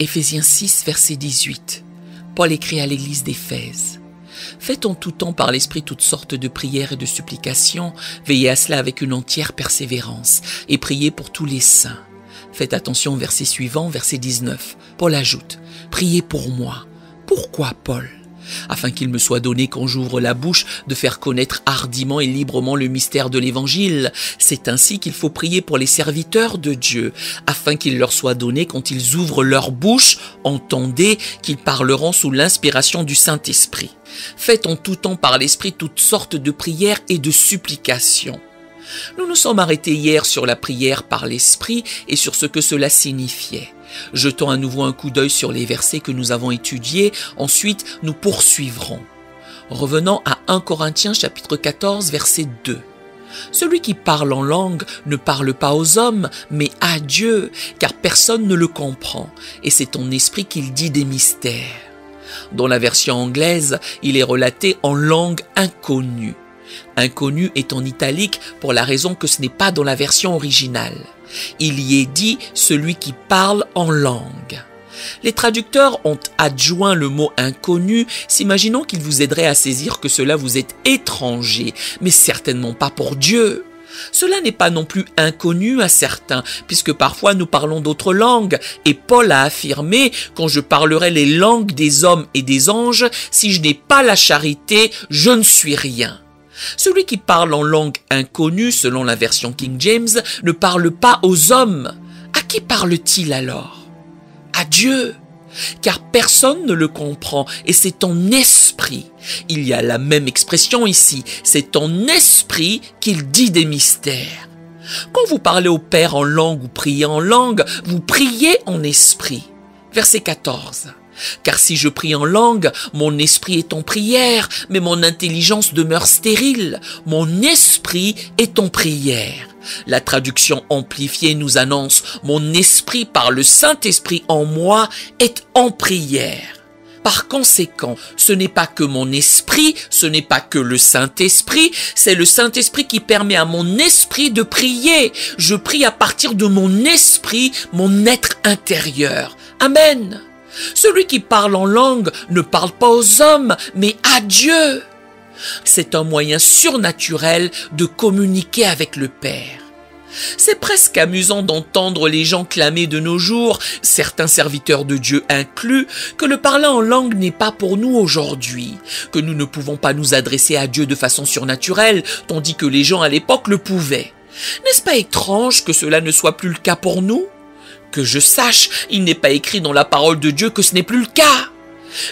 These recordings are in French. Éphésiens 6, verset 18. Paul écrit à l'église d'Éphèse. « Faites en tout temps par l'Esprit toutes sortes de prières et de supplications, veillez à cela avec une entière persévérance, et priez pour tous les saints. » Faites attention au verset suivant, verset 19. Paul ajoute « Priez pour moi. » Pourquoi Paul ? Afin qu'il me soit donné quand j'ouvre la bouche de faire connaître hardiment et librement le mystère de l'Évangile. C'est ainsi qu'il faut prier pour les serviteurs de Dieu, afin qu'il leur soit donné quand ils ouvrent leur bouche, entendez qu'ils parleront sous l'inspiration du Saint-Esprit. Faites en tout temps par l'Esprit toutes sortes de prières et de supplications. Nous nous sommes arrêtés hier sur la prière par l'Esprit et sur ce que cela signifiait. Jetons à nouveau un coup d'œil sur les versets que nous avons étudiés, ensuite nous poursuivrons. Revenons à 1 Corinthiens chapitre 14 verset 2. « Celui qui parle en langue ne parle pas aux hommes, mais à Dieu, car personne ne le comprend, et c'est ton esprit qu'il dit des mystères. » Dans la version anglaise, il est relaté en langue inconnue. Inconnu est en italique pour la raison que ce n'est pas dans la version originale. Il y est dit « celui qui parle en langue ». Les traducteurs ont adjoint le mot « inconnu », s'imaginant qu'il vous aiderait à saisir que cela vous est étranger, mais certainement pas pour Dieu. Cela n'est pas non plus inconnu à certains, puisque parfois nous parlons d'autres langues, et Paul a affirmé « quand je parlerai les langues des hommes et des anges, si je n'ai pas la charité, je ne suis rien ». Celui qui parle en langue inconnue, selon la version King James, ne parle pas aux hommes. À qui parle-t-il alors? À Dieu, car personne ne le comprend, et c'est ton esprit. Il y a la même expression ici, c'est ton esprit qu'il dit des mystères. Quand vous parlez au Père en langue ou priez en langue, vous priez en esprit. Verset 14. Car si je prie en langue, mon esprit est en prière, mais mon intelligence demeure stérile. Mon esprit est en prière. La traduction amplifiée nous annonce « Mon esprit par le Saint-Esprit en moi est en prière ». Par conséquent, ce n'est pas que mon esprit, ce n'est pas que le Saint-Esprit, c'est le Saint-Esprit qui permet à mon esprit de prier. Je prie à partir de mon esprit, mon être intérieur. Amen. Celui qui parle en langue ne parle pas aux hommes, mais à Dieu. C'est un moyen surnaturel de communiquer avec le Père. C'est presque amusant d'entendre les gens clamer de nos jours, certains serviteurs de Dieu inclus, que le parler en langue n'est pas pour nous aujourd'hui, que nous ne pouvons pas nous adresser à Dieu de façon surnaturelle, tandis que les gens à l'époque le pouvaient. N'est-ce pas étrange que cela ne soit plus le cas pour nous ? Que je sache, il n'est pas écrit dans la parole de Dieu que ce n'est plus le cas.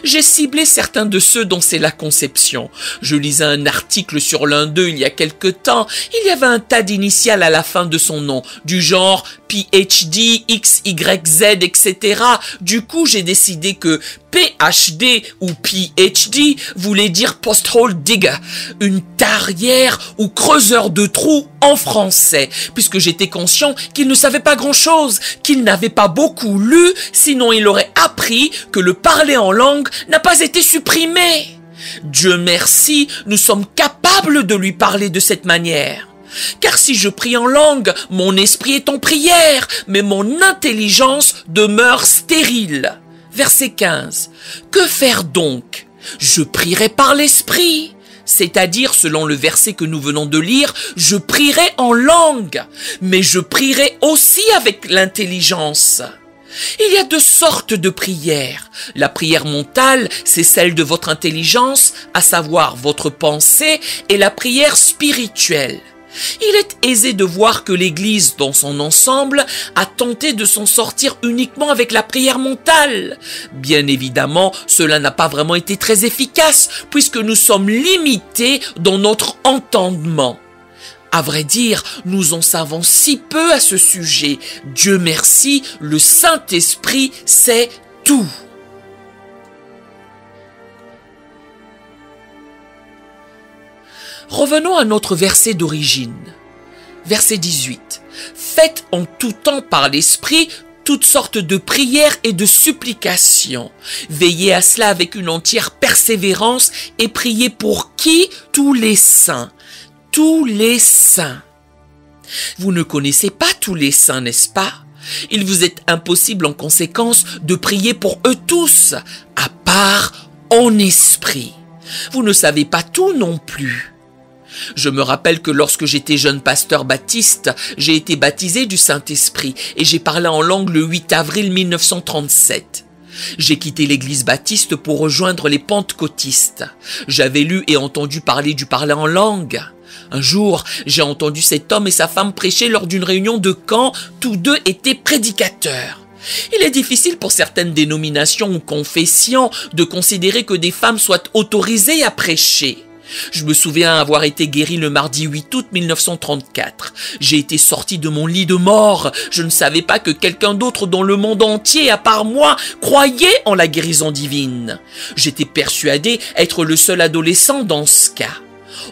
J'ai ciblé certains de ceux dont c'est la conception. Je lisais un article sur l'un d'eux il y a quelque temps. Il y avait un tas d'initiales à la fin de son nom, du genre PhD, XYZ, etc. Du coup, j'ai décidé que PhD ou PhD voulait dire post-hole digger, une tarière ou creuseur de trous en français, puisque j'étais conscient qu'il ne savait pas grand-chose, qu'il n'avait pas beaucoup lu, sinon il aurait appris que le parler en langue n'a pas été supprimé. Dieu merci, nous sommes capables de lui parler de cette manière. Car si je prie en langue, mon esprit est en prière, mais mon intelligence demeure stérile. Verset 15. Que faire donc? Je prierai par l'esprit, c'est-à-dire, selon le verset que nous venons de lire, je prierai en langue, mais je prierai aussi avec l'intelligence. Il y a deux sortes de prières. La prière mentale, c'est celle de votre intelligence, à savoir votre pensée, et la prière spirituelle. Il est aisé de voir que l'Église, dans son ensemble, a tenté de s'en sortir uniquement avec la prière mentale. Bien évidemment, cela n'a pas vraiment été très efficace, puisque nous sommes limités dans notre entendement. À vrai dire, nous en savons si peu à ce sujet. Dieu merci, le Saint-Esprit sait tout. Revenons à notre verset d'origine. Verset 18. « Faites en tout temps par l'Esprit toutes sortes de prières et de supplications. Veillez à cela avec une entière persévérance et priez pour qui? Tous les saints. Tous les saints. Vous ne connaissez pas tous les saints, n'est-ce pas? Il vous est impossible en conséquence de prier pour eux tous, à part en esprit. Vous ne savez pas tout non plus. Je me rappelle que lorsque j'étais jeune pasteur baptiste, j'ai été baptisé du Saint-Esprit et j'ai parlé en langue le 8 avril 1937. J'ai quitté l'église baptiste pour rejoindre les pentecôtistes. J'avais lu et entendu parler du parler en langue. Un jour, j'ai entendu cet homme et sa femme prêcher lors d'une réunion de camp. Tous deux étaient prédicateurs. Il est difficile pour certaines dénominations ou confessions de considérer que des femmes soient autorisées à prêcher. Je me souviens avoir été guéri le mardi 8 août 1934. J'ai été sorti de mon lit de mort. Je ne savais pas que quelqu'un d'autre dans le monde entier, à part moi, croyait en la guérison divine. J'étais persuadé être le seul adolescent dans ce cas.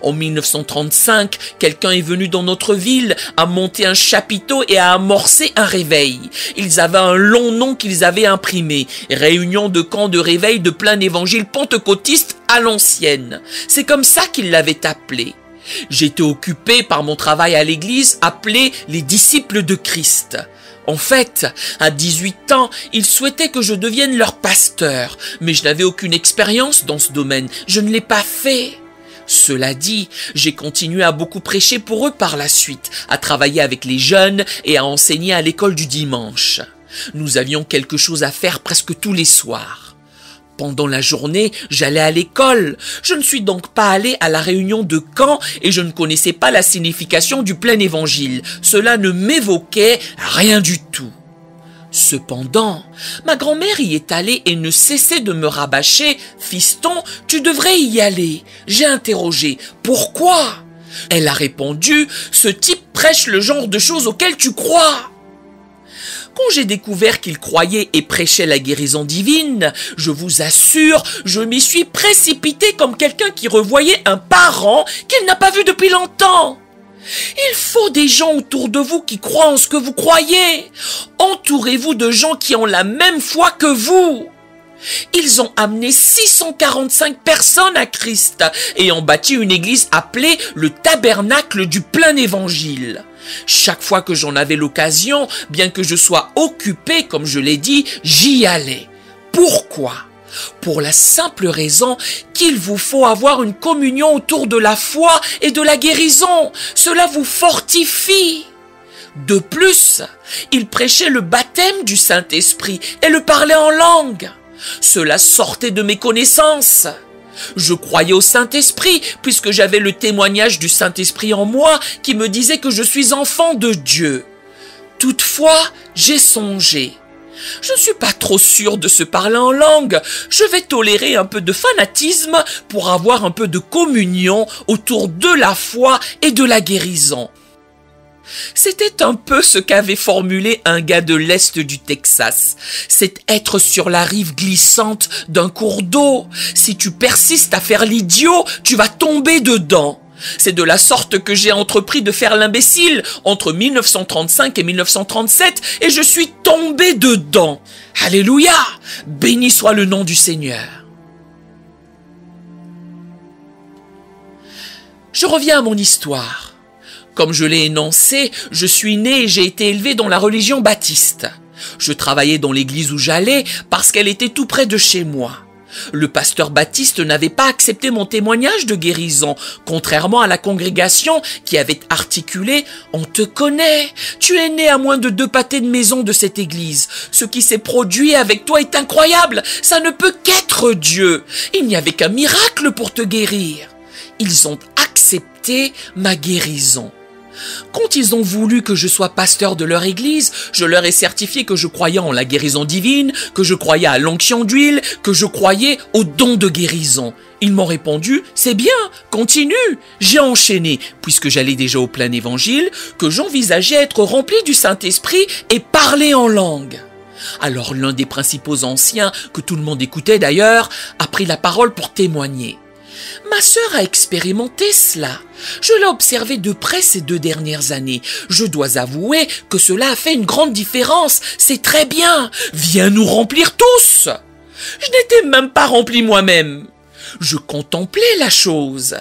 En 1935, quelqu'un est venu dans notre ville, a monté un chapiteau et a amorcé un réveil. Ils avaient un long nom qu'ils avaient imprimé. Réunion de camp de réveil de plein évangile pentecôtiste à l'ancienne. C'est comme ça qu'ils l'avaient appelé. J'étais occupé par mon travail à l'église, appelé les disciples de Christ. En fait, à 18 ans, ils souhaitaient que je devienne leur pasteur. Mais je n'avais aucune expérience dans ce domaine. Je ne l'ai pas fait. Cela dit, j'ai continué à beaucoup prêcher pour eux par la suite, à travailler avec les jeunes et à enseigner à l'école du dimanche. Nous avions quelque chose à faire presque tous les soirs. Pendant la journée, j'allais à l'école. Je ne suis donc pas allé à la réunion de camp et je ne connaissais pas la signification du plein évangile. Cela ne m'évoquait rien du tout. Cependant, ma grand-mère y est allée et ne cessait de me rabâcher. « Fiston, tu devrais y aller. » J'ai interrogé. « Pourquoi ?» Elle a répondu. « Ce type prêche le genre de choses auxquelles tu crois. » Quand j'ai découvert qu'il croyait et prêchait la guérison divine, je vous assure, je m'y suis précipité comme quelqu'un qui revoyait un parent qu'il n'a pas vu depuis longtemps. Il faut des gens autour de vous qui croient en ce que vous croyez. Entourez-vous de gens qui ont la même foi que vous. Ils ont amené 645 personnes à Christ et ont bâti une église appelée le tabernacle du plein évangile. Chaque fois que j'en avais l'occasion, bien que je sois occupé, comme je l'ai dit, j'y allais. Pourquoi ? Pour la simple raison qu'il vous faut avoir une communion autour de la foi et de la guérison. Cela vous fortifie. De plus, il prêchait le baptême du Saint-Esprit et le parlait en langue. Cela sortait de mes connaissances. Je croyais au Saint-Esprit puisque j'avais le témoignage du Saint-Esprit en moi qui me disait que je suis enfant de Dieu. Toutefois, j'ai songé. Je ne suis pas trop sûr de se parler en langue. Je vais tolérer un peu de fanatisme pour avoir un peu de communion autour de la foi et de la guérison. C'était un peu ce qu'avait formulé un gars de l'Est du Texas. C'est être sur la rive glissante d'un cours d'eau. Si tu persistes à faire l'idiot, tu vas tomber dedans. C'est de la sorte que j'ai entrepris de faire l'imbécile entre 1935 et 1937 et je suis tombé dedans. Alléluia! Béni soit le nom du Seigneur. Je reviens à mon histoire. Comme je l'ai énoncé, je suis né et j'ai été élevé dans la religion baptiste. Je travaillais dans l'église où j'allais parce qu'elle était tout près de chez moi. Le pasteur baptiste n'avait pas accepté mon témoignage de guérison, contrairement à la congrégation qui avait articulé « On te connaît, tu es né à moins de 2 pâtés de maison de cette église. Ce qui s'est produit avec toi est incroyable, ça ne peut qu'être Dieu. Il n'y avait qu'un miracle pour te guérir. » Ils ont accepté ma guérison. Quand ils ont voulu que je sois pasteur de leur église, je leur ai certifié que je croyais en la guérison divine, que je croyais à l'onction d'huile, que je croyais au don de guérison. Ils m'ont répondu « C'est bien, continue !» J'ai enchaîné, puisque j'allais déjà au plein évangile, que j'envisageais être rempli du Saint-Esprit et parler en langue. Alors l'un des principaux anciens, que tout le monde écoutait d'ailleurs, a pris la parole pour témoigner. Ma sœur a expérimenté cela. Je l'ai observé de près ces 2 dernières années. Je dois avouer que cela a fait une grande différence. C'est très bien. Viens nous remplir tous. Je n'étais même pas rempli moi-même. Je contemplais la chose.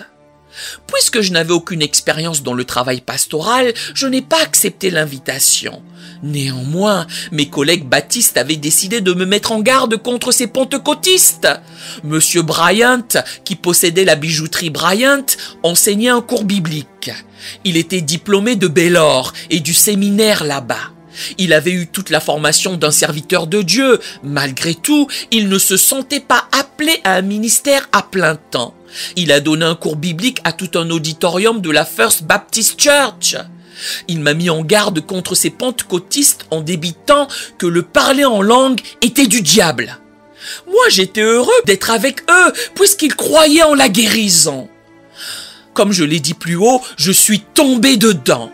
Puisque je n'avais aucune expérience dans le travail pastoral, je n'ai pas accepté l'invitation. Néanmoins, mes collègues baptistes avaient décidé de me mettre en garde contre ces pentecôtistes. Monsieur Bryant, qui possédait la bijouterie Bryant, enseignait un cours biblique. Il était diplômé de Baylor et du séminaire là-bas. Il avait eu toute la formation d'un serviteur de Dieu. Malgré tout, il ne se sentait pas appelé à un ministère à plein temps. Il a donné un cours biblique à tout un auditorium de la First Baptist Church. Il m'a mis en garde contre ces pentecôtistes en débitant que le parler en langue était du diable. Moi, j'étais heureux d'être avec eux puisqu'ils croyaient en la guérison. Comme je l'ai dit plus haut, je suis tombé dedans.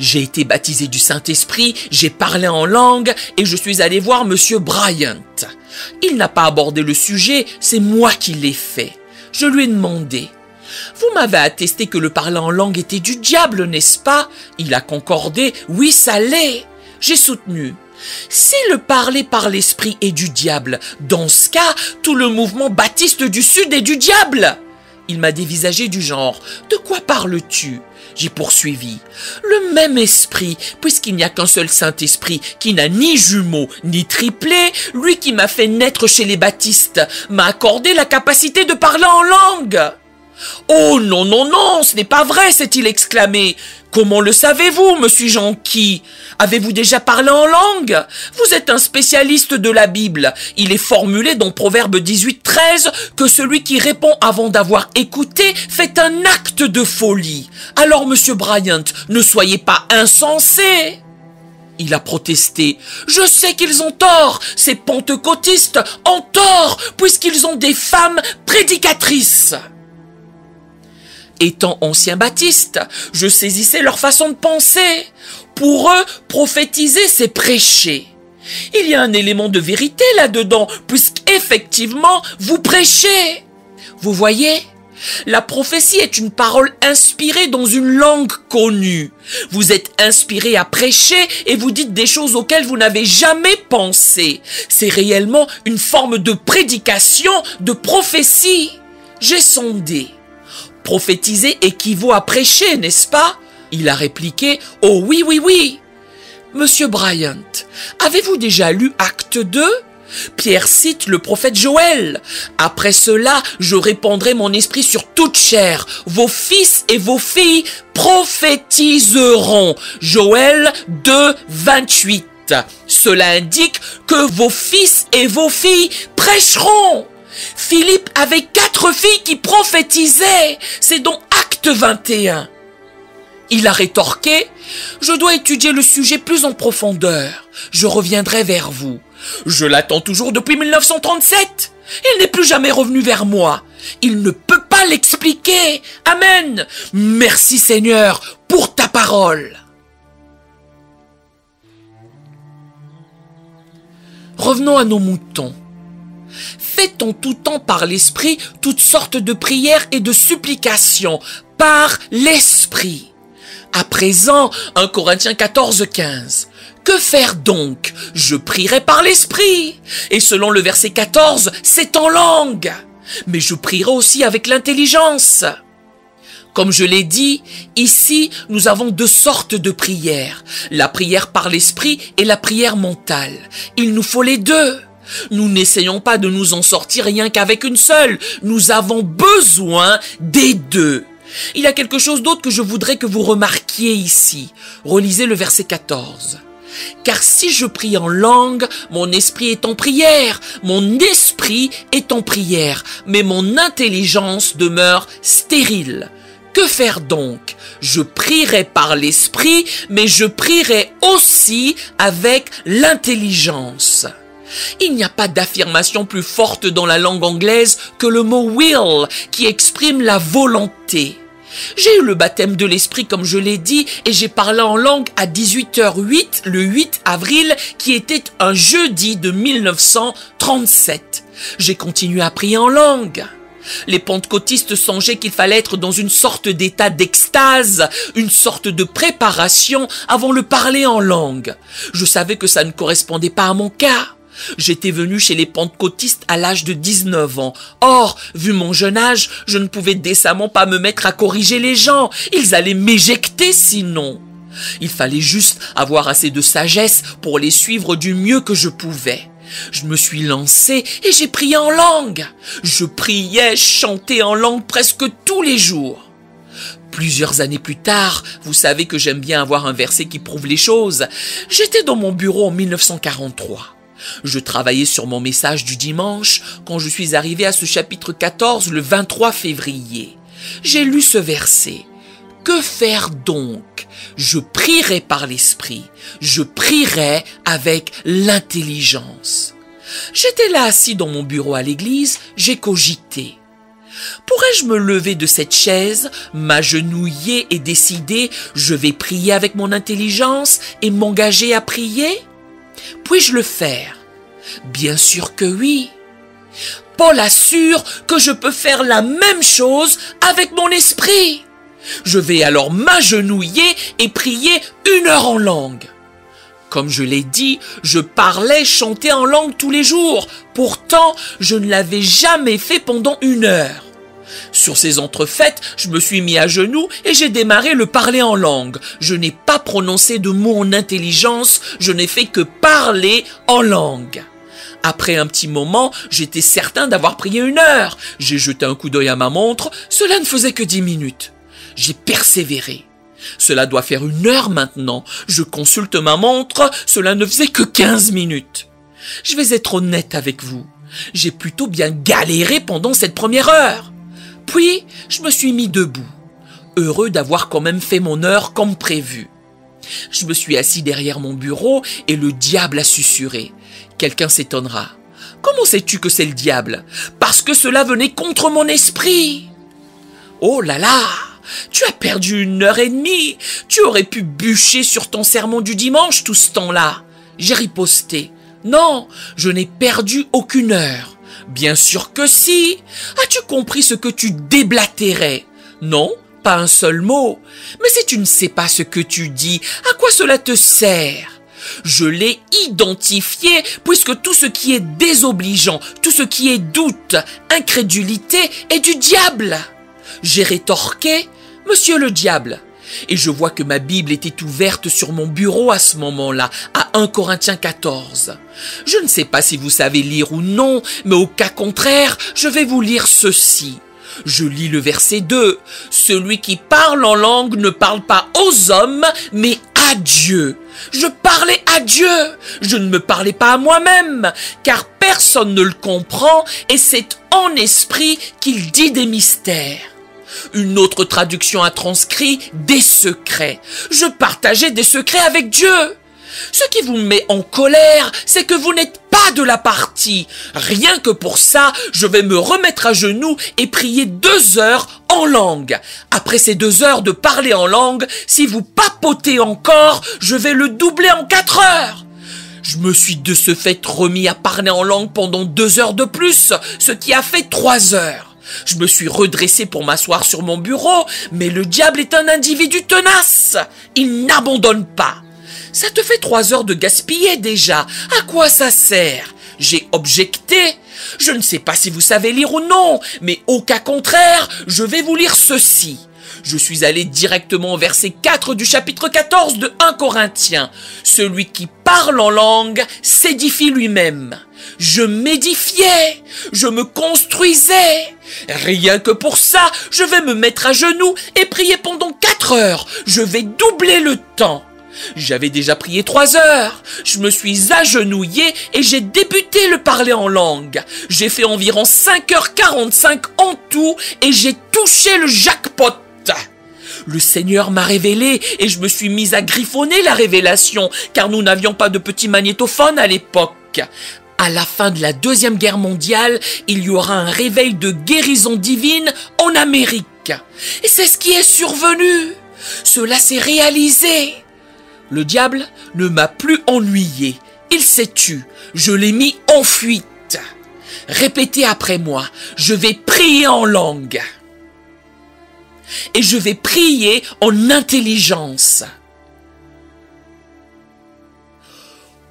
J'ai été baptisé du Saint-Esprit, j'ai parlé en langue et je suis allé voir Monsieur Bryant. Il n'a pas abordé le sujet, c'est moi qui l'ai fait. Je lui ai demandé « Vous m'avez attesté que le parler en langue était du diable, n'est-ce pas ?» Il a concordé « Oui, ça l'est !» J'ai soutenu « Si le parler par l'esprit est du diable, dans ce cas, tout le mouvement baptiste du Sud est du diable !» Il m'a dévisagé du genre « De quoi parles-tu ?» J'ai poursuivi. Le même esprit, puisqu'il n'y a qu'un seul Saint-Esprit qui n'a ni jumeaux ni triplé, lui qui m'a fait naître chez les baptistes, m'a accordé la capacité de parler en langue. Oh non, non, non, ce n'est pas vrai, s'est-il exclamé. Comment le savez-vous, me suis-je enquis? Avez-vous déjà parlé en langue? Vous êtes un spécialiste de la Bible. Il est formulé dans Proverbe 18:13 que celui qui répond avant d'avoir écouté fait un acte de folie. Alors, Monsieur Bryant, ne soyez pas insensé. Il a protesté. Je sais qu'ils ont tort. Ces pentecôtistes ont tort puisqu'ils ont des femmes prédicatrices. Étant ancien baptiste, je saisissais leur façon de penser. Pour eux, prophétiser, c'est prêcher. Il y a un élément de vérité là-dedans, puisqu'effectivement, vous prêchez. Vous voyez ? La prophétie est une parole inspirée dans une langue connue. Vous êtes inspiré à prêcher et vous dites des choses auxquelles vous n'avez jamais pensé. C'est réellement une forme de prédication, de prophétie. J'ai sondé. Prophétiser équivaut à prêcher, n'est-ce pas? Il a répliqué « Oh oui, oui, oui !» Monsieur Bryant, avez-vous déjà lu Actes 2? Pierre cite le prophète Joël. « Après cela, je répandrai mon esprit sur toute chair. Vos fils et vos filles prophétiseront. » Joël 2, 28. Cela indique que vos fils et vos filles prêcheront. Philippe avait 4 filles qui prophétisaient. C'est donc Acte 21. Il a rétorqué « Je dois étudier le sujet plus en profondeur. Je reviendrai vers vous. Je l'attends toujours depuis 1937. Il n'est plus jamais revenu vers moi. Il ne peut pas l'expliquer. Amen. Merci Seigneur pour ta parole. » Revenons à nos moutons. Faites en tout temps par l'Esprit toutes sortes de prières et de supplications, par l'Esprit. À présent, 1 Corinthiens 14, 15. Que faire donc? Je prierai par l'Esprit. Et selon le verset 14, c'est en langue. Mais je prierai aussi avec l'intelligence. Comme je l'ai dit, ici, nous avons 2 sortes de prières. La prière par l'Esprit et la prière mentale. Il nous faut les 2. Nous n'essayons pas de nous en sortir rien qu'avec une seule. Nous avons besoin des 2. Il y a quelque chose d'autre que je voudrais que vous remarquiez ici. Relisez le verset 14. « Car si je prie en langue, mon esprit est en prière. Mon esprit est en prière, mais mon intelligence demeure stérile. » Que faire donc? Je prierai par l'esprit, mais je prierai aussi avec l'intelligence. » Il n'y a pas d'affirmation plus forte dans la langue anglaise que le mot « will » qui exprime la volonté. J'ai eu le baptême de l'esprit comme je l'ai dit et j'ai parlé en langue à 18h08 le 8 avril qui était un jeudi de 1937. J'ai continué à prier en langue. Les pentecôtistes songeaient qu'il fallait être dans une sorte d'état d'extase, une sorte de préparation avant le parler en langue. Je savais que ça ne correspondait pas à mon cas. J'étais venu chez les pentecôtistes à l'âge de 19 ans. Or, vu mon jeune âge, je ne pouvais décemment pas me mettre à corriger les gens. Ils allaient m'éjecter sinon. Il fallait juste avoir assez de sagesse pour les suivre du mieux que je pouvais. Je me suis lancé et j'ai prié en langue. Je priais, chantais en langue presque tous les jours. Plusieurs années plus tard, vous savez que j'aime bien avoir un verset qui prouve les choses. J'étais dans mon bureau en 1943. Je travaillais sur mon message du dimanche quand je suis arrivé à ce chapitre 14 le 23 février. J'ai lu ce verset. « Que faire donc ? Je prierai par l'esprit, je prierai avec l'intelligence. » J'étais là assis dans mon bureau à l'église, j'ai cogité. Pourrais-je me lever de cette chaise, m'agenouiller et décider « je vais prier avec mon intelligence et m'engager à prier ?» Puis-je le faire? Bien sûr que oui. Paul assure que je peux faire la même chose avec mon esprit. Je vais alors m'agenouiller et prier 1 heure en langue. Comme je l'ai dit, je parlais, chantais en langue tous les jours. Pourtant, je ne l'avais jamais fait pendant 1 heure. Sur ces entrefaites, je me suis mis à genoux et j'ai démarré le parler en langue. Je n'ai pas prononcé de mots en intelligence, je n'ai fait que parler en langue. Après un petit moment, j'étais certain d'avoir prié 1 heure. J'ai jeté un coup d'œil à ma montre, cela ne faisait que 10 minutes. J'ai persévéré. Cela doit faire 1 heure maintenant. Je consulte ma montre, cela ne faisait que 15 minutes. Je vais être honnête avec vous. J'ai plutôt bien galéré pendant cette première heure. Puis, je me suis mis debout, heureux d'avoir quand même fait mon heure comme prévu. Je me suis assis derrière mon bureau et le diable a susurré. Quelqu'un s'étonnera. Comment sais-tu que c'est le diable? Parce que cela venait contre mon esprit. Oh là là, tu as perdu 1 heure et demie. Tu aurais pu bûcher sur ton sermon du dimanche tout ce temps-là. J'ai riposté. Non, je n'ai perdu aucune heure. Bien sûr que si. As-tu compris ce que tu déblatérais? Non, pas un seul mot. Mais si tu ne sais pas ce que tu dis, à quoi cela te sert? Je l'ai identifié puisque tout ce qui est désobligeant, tout ce qui est doute, incrédulité est du diable. J'ai rétorqué, monsieur le diable. Et je vois que ma Bible était ouverte sur mon bureau à ce moment-là, à 1 Corinthiens 14. Je ne sais pas si vous savez lire ou non, mais au cas contraire, je vais vous lire ceci. Je lis le verset 2. « Celui qui parle en langue ne parle pas aux hommes, mais à Dieu. » Je parlais à Dieu, je ne me parlais pas à moi-même, car personne ne le comprend et c'est en esprit qu'il dit des mystères. Une autre traduction a transcrit « des secrets ». Je partageais des secrets avec Dieu. Ce qui vous met en colère, c'est que vous n'êtes pas de la partie. Rien que pour ça, je vais me remettre à genoux et prier 2 heures en langue. Après ces 2 heures de parler en langue, si vous papotez encore, je vais le doubler en 4 heures. Je me suis de ce fait remis à parler en langue pendant 2 heures de plus, ce qui a fait 3 heures. Je me suis redressé pour m'asseoir sur mon bureau, mais le diable est un individu tenace. Il n'abandonne pas. Ça te fait 3 heures de gaspiller déjà. À quoi ça sert? J'ai objecté. Je ne sais pas si vous savez lire ou non, mais au cas contraire, je vais vous lire ceci. Je suis allé directement au verset 4 du chapitre 14 de 1 Corinthiens. « Celui qui parle en langue s'édifie lui-même. » Je m'édifiais, je me construisais. Rien que pour ça, je vais me mettre à genoux et prier pendant 4 heures. Je vais doubler le temps. J'avais déjà prié 3 heures. Je me suis agenouillé et j'ai débuté le parler en langue. J'ai fait environ 5h45 en tout et j'ai touché le jackpot. Le Seigneur m'a révélé et je me suis mise à griffonner la révélation car nous n'avions pas de petit magnétophone à l'époque. À la fin de la Deuxième Guerre mondiale, il y aura un réveil de guérison divine en Amérique. Et c'est ce qui est survenu. Cela s'est réalisé. Le diable ne m'a plus ennuyé. Il s'est tu. Je l'ai mis en fuite. Répétez après moi. Je vais prier en langue. Et je vais prier en intelligence.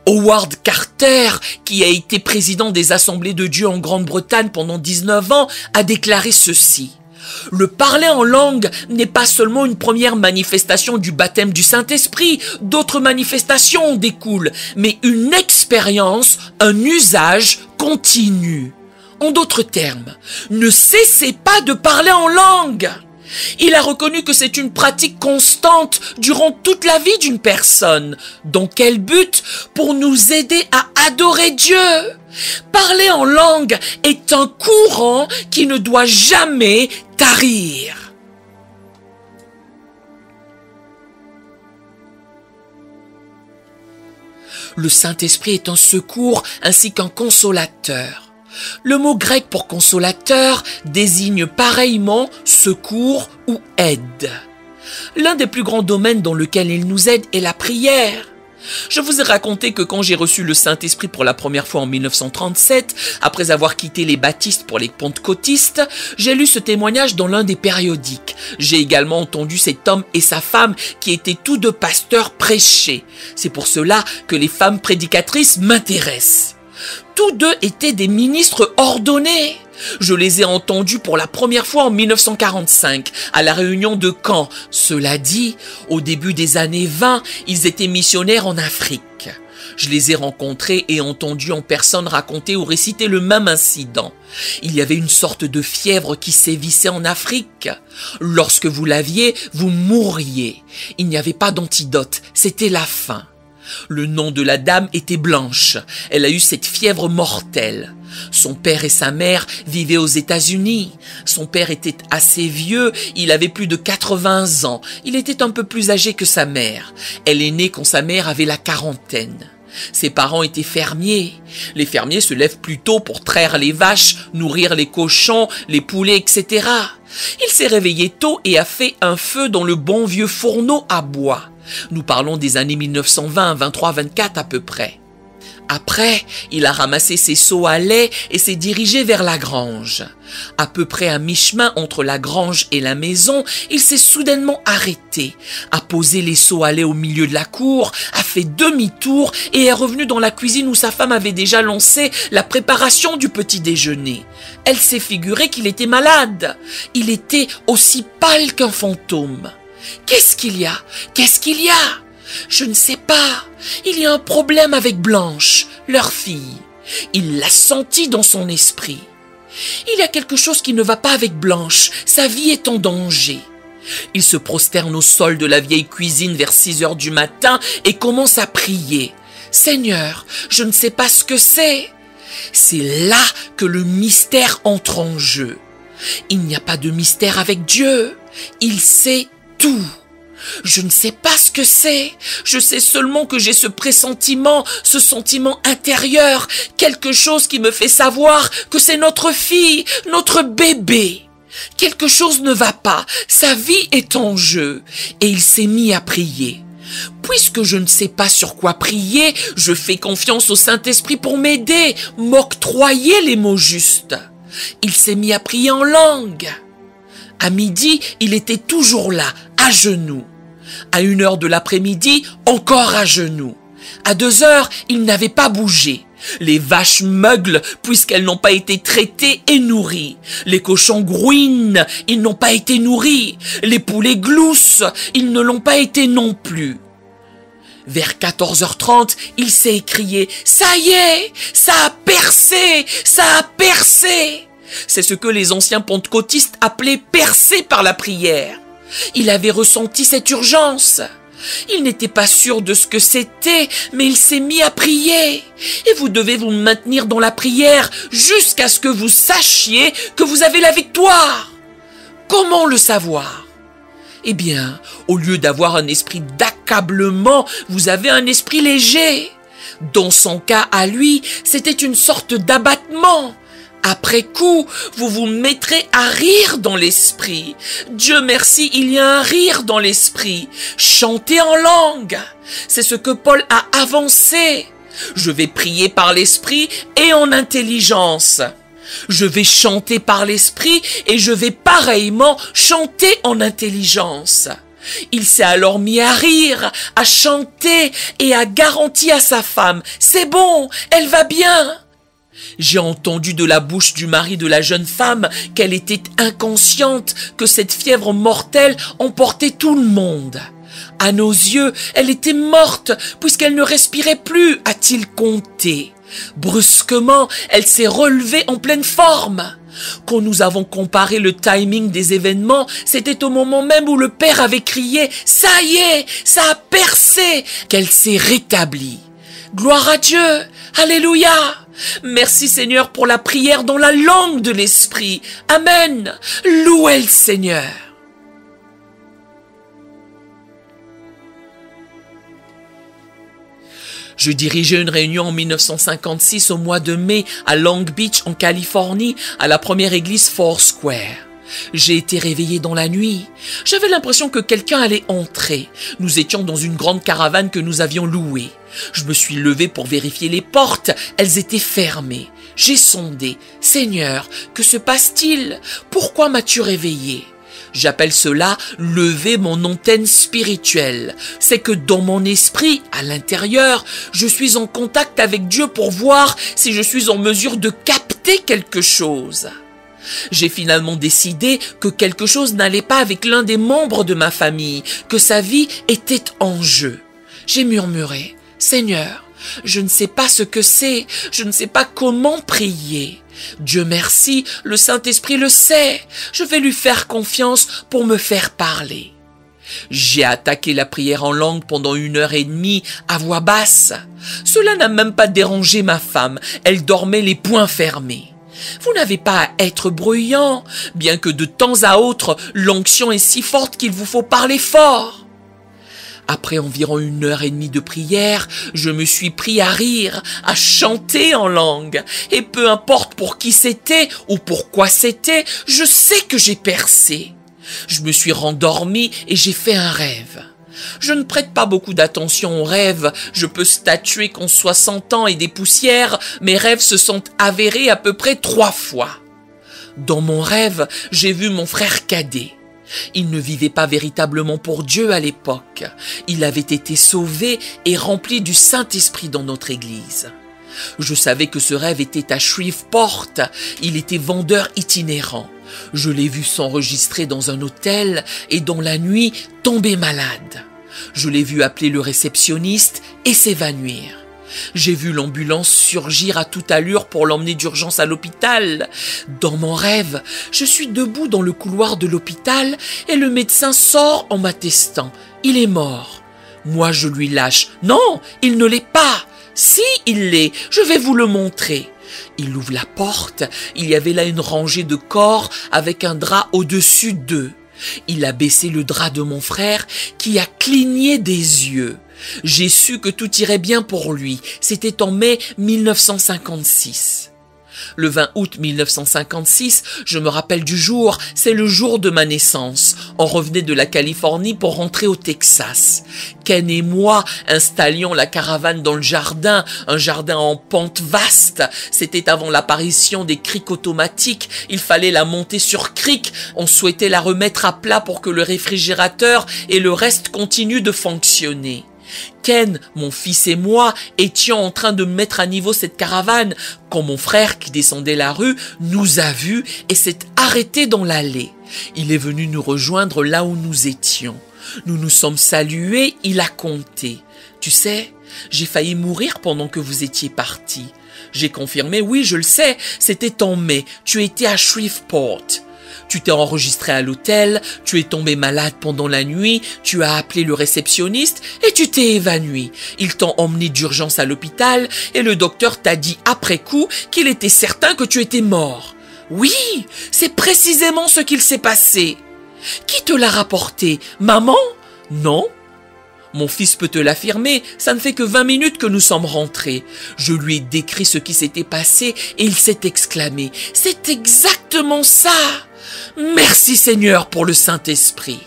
Howard Carter, qui a été président des Assemblées de Dieu en Grande-Bretagne pendant 19 ans, a déclaré ceci. « Le parler en langue n'est pas seulement une première manifestation du baptême du Saint-Esprit, d'autres manifestations en découlent, mais une expérience, un usage continu. » En d'autres termes, ne cessez pas de parler en langue. Il a reconnu que c'est une pratique constante durant toute la vie d'une personne. Dans quel but? Pour nous aider à adorer Dieu. Parler en langue est un courant qui ne doit jamais tarir. Le Saint-Esprit est un secours ainsi qu'un consolateur. Le mot grec pour consolateur désigne pareillement secours ou aide. L'un des plus grands domaines dans lequel il nous aide est la prière. Je vous ai raconté que quand j'ai reçu le Saint-Esprit pour la première fois en 1937, après avoir quitté les baptistes pour les pentecôtistes, j'ai lu ce témoignage dans l'un des périodiques. J'ai également entendu cet homme et sa femme qui étaient tous deux pasteurs prêcher. C'est pour cela que les femmes prédicatrices m'intéressent. Tous deux étaient des ministres ordonnés. Je les ai entendus pour la première fois en 1945, à la réunion de Caen. Cela dit, au début des années 20, ils étaient missionnaires en Afrique. Je les ai rencontrés et entendus en personne raconter ou réciter le même incident. Il y avait une sorte de fièvre qui sévissait en Afrique. Lorsque vous l'aviez, vous mourriez. Il n'y avait pas d'antidote, c'était la fin. Le nom de la dame était Blanche. Elle a eu cette fièvre mortelle. Son père et sa mère vivaient aux États-Unis. Son père était assez vieux, il avait plus de 80 ans. Il était un peu plus âgé que sa mère. Elle est née quand sa mère avait la quarantaine. Ses parents étaient fermiers. Les fermiers se lèvent plus tôt pour traire les vaches, nourrir les cochons, les poulets, etc. Il s'est réveillé tôt et a fait un feu dans le bon vieux fourneau à bois. Nous parlons des années 1920, 23, 24 à peu près. Après, il a ramassé ses seaux à lait et s'est dirigé vers la grange. À peu près à mi-chemin entre la grange et la maison, il s'est soudainement arrêté, a posé les seaux à lait au milieu de la cour, a fait demi-tour et est revenu dans la cuisine où sa femme avait déjà lancé la préparation du petit déjeuner. Elle s'est figurée qu'il était malade. Il était aussi pâle qu'un fantôme. « Qu'est-ce qu'il y a? Qu'est-ce qu'il y a? Je ne sais pas. Il y a un problème avec Blanche, leur fille. » Il l'a senti dans son esprit. « Il y a quelque chose qui ne va pas avec Blanche. Sa vie est en danger. » Il se prosterne au sol de la vieille cuisine vers 6 heures du matin et commence à prier. « Seigneur, je ne sais pas ce que c'est. » C'est là que le mystère entre en jeu. Il n'y a pas de mystère avec Dieu. Il sait tout. Je ne sais pas ce que c'est. Je sais seulement que j'ai ce pressentiment, ce sentiment intérieur, quelque chose qui me fait savoir que c'est notre fille, notre bébé. Quelque chose ne va pas. Sa vie est en jeu. Et il s'est mis à prier. Puisque je ne sais pas sur quoi prier, je fais confiance au Saint-Esprit pour m'aider, m'octroyer les mots justes. Il s'est mis à prier en langue. À midi, il était toujours là, à genoux. À 1 heure de l'après-midi, encore à genoux. À 2 heures, il n'avait pas bougé. Les vaches meuglent puisqu'elles n'ont pas été traitées et nourries. Les cochons grouinent, ils n'ont pas été nourris. Les poulets gloussent, ils ne l'ont pas été non plus. Vers 14h30, il s'est écrié « Ça y est, ça a percé, ça a percé !» C'est ce que les anciens pentecôtistes appelaient « percer par la prière ». Il avait ressenti cette urgence. Il n'était pas sûr de ce que c'était, mais il s'est mis à prier. Et vous devez vous maintenir dans la prière jusqu'à ce que vous sachiez que vous avez la victoire. Comment le savoir? Eh bien, au lieu d'avoir un esprit d'accablement, vous avez un esprit léger. Dans son cas à lui, c'était une sorte d'abattement. Après coup, vous vous mettrez à rire dans l'esprit. Dieu merci, il y a un rire dans l'esprit. Chantez en langue. C'est ce que Paul a avancé. Je vais prier par l'esprit et en intelligence. Je vais chanter par l'esprit et je vais pareillement chanter en intelligence. Il s'est alors mis à rire, à chanter et a garanti à sa femme « C'est bon, elle va bien !» J'ai entendu de la bouche du mari de la jeune femme qu'elle était inconsciente, que cette fièvre mortelle emportait tout le monde. À nos yeux, elle était morte puisqu'elle ne respirait plus, a-t-il compté. Brusquement, elle s'est relevée en pleine forme. Quand nous avons comparé le timing des événements, c'était au moment même où le père avait crié « Ça y est, ça a percé !» qu'elle s'est rétablie. Gloire à Dieu! Alléluia! Merci Seigneur pour la prière dans la langue de l'Esprit. Amen! Louez le Seigneur! Je dirigeais une réunion en 1956 au mois de mai à Long Beach en Californie à la première église Foursquare. J'ai été réveillé dans la nuit. J'avais l'impression que quelqu'un allait entrer. Nous étions dans une grande caravane que nous avions louée. Je me suis levé pour vérifier les portes. Elles étaient fermées. J'ai sondé. « Seigneur, que se passe-t-il? Pourquoi m'as-tu réveillé ?» J'appelle cela « lever mon antenne spirituelle ». C'est que dans mon esprit, à l'intérieur, je suis en contact avec Dieu pour voir si je suis en mesure de capter quelque chose. J'ai finalement décidé que quelque chose n'allait pas avec l'un des membres de ma famille, que sa vie était en jeu. J'ai murmuré « Seigneur, je ne sais pas ce que c'est, je ne sais pas comment prier ». Dieu merci, le Saint-Esprit le sait. Je vais lui faire confiance pour me faire parler. J'ai attaqué la prière en langue pendant 1 heure et demie à voix basse. Cela n'a même pas dérangé ma femme. Elle dormait les poings fermés. Vous n'avez pas à être bruyant, bien que de temps à autre, l'onction est si forte qu'il vous faut parler fort. Après environ 1 heure et demie de prière, je me suis pris à rire, à chanter en langue. Et peu importe pour qui c'était ou pourquoi c'était, je sais que j'ai percé. Je me suis rendormi et j'ai fait un rêve. Je ne prête pas beaucoup d'attention aux rêves. Je peux statuer qu'en 60 ans et des poussières, mes rêves se sont avérés à peu près 3 fois. Dans mon rêve, j'ai vu mon frère cadet. Il ne vivait pas véritablement pour Dieu à l'époque. Il avait été sauvé et rempli du Saint-Esprit dans notre église. Je savais que ce rêve était à Shreveport. Il était vendeur itinérant. Je l'ai vu s'enregistrer dans un hôtel et dans la nuit tomber malade. Je l'ai vu appeler le réceptionniste et s'évanouir. J'ai vu l'ambulance surgir à toute allure pour l'emmener d'urgence à l'hôpital. Dans mon rêve, je suis debout dans le couloir de l'hôpital et le médecin sort en m'attestant. Il est mort. Moi, je lui lâche. Non, il ne l'est pas. Si, il l'est. Je vais vous le montrer. Il ouvre la porte. Il y avait là une rangée de corps avec un drap au-dessus d'eux. Il a baissé le drap de mon frère qui a cligné des yeux. J'ai su que tout irait bien pour lui. C'était en mai 1956. Le 20 août 1956, je me rappelle du jour, c'est le jour de ma naissance. On revenait de la Californie pour rentrer au Texas. Ken et moi installions la caravane dans le jardin, un jardin en pente vaste. C'était avant l'apparition des criques automatiques. Il fallait la monter sur crique. On souhaitait la remettre à plat pour que le réfrigérateur et le reste continuent de fonctionner. Ken, mon fils et moi étions en train de mettre à niveau cette caravane quand mon frère qui descendait la rue nous a vus et s'est arrêté dans l'allée. Il est venu nous rejoindre là où nous étions. Nous nous sommes salués, il a compté. « Tu sais, j'ai failli mourir pendant que vous étiez parti. » J'ai confirmé « Oui, je le sais, c'était en mai, tu étais à Shreveport. » Tu t'es enregistré à l'hôtel, tu es tombé malade pendant la nuit, tu as appelé le réceptionniste et tu t'es évanoui. Ils t'ont emmené d'urgence à l'hôpital et le docteur t'a dit après coup qu'il était certain que tu étais mort. Oui, c'est précisément ce qu'il s'est passé. Qui te l'a rapporté? Maman? Non. Mon fils peut te l'affirmer, ça ne fait que 20 minutes que nous sommes rentrés. Je lui ai décrit ce qui s'était passé et il s'est exclamé « C'est exactement ça !» Merci Seigneur pour le Saint-Esprit.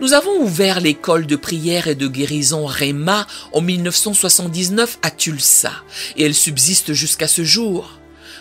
Nous avons ouvert l'école de prière et de guérison Réma en 1979 à Tulsa et elle subsiste jusqu'à ce jour.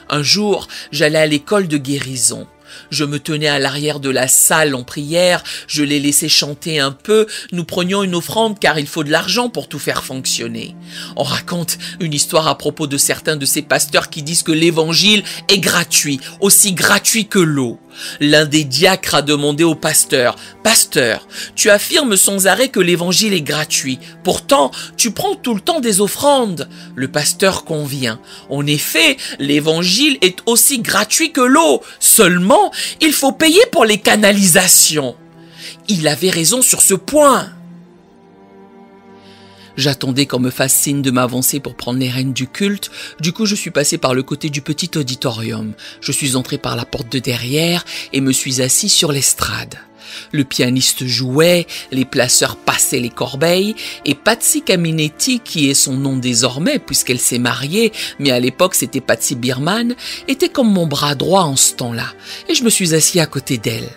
Un jour, j'allais à l'école de guérison. Je me tenais à l'arrière de la salle en prière, je les laissais chanter un peu, nous prenions une offrande car il faut de l'argent pour tout faire fonctionner. On raconte une histoire à propos de certains de ces pasteurs qui disent que l'évangile est gratuit, aussi gratuit que l'eau. L'un des diacres a demandé au pasteur « Pasteur, tu affirmes sans arrêt que l'évangile est gratuit. Pourtant, tu prends tout le temps des offrandes. » Le pasteur convient. En effet, l'évangile est aussi gratuit que l'eau. Seulement, il faut payer pour les canalisations. Il avait raison sur ce point. J'attendais qu'on me fasse signe de m'avancer pour prendre les rênes du culte. Du coup, je suis passé par le côté du petit auditorium. Je suis entré par la porte de derrière et me suis assis sur l'estrade. Le pianiste jouait, les placeurs passaient les corbeilles et Patsy Caminetti, qui est son nom désormais puisqu'elle s'est mariée, mais à l'époque c'était Patsy Birman, était comme mon bras droit en ce temps-là et je me suis assis à côté d'elle.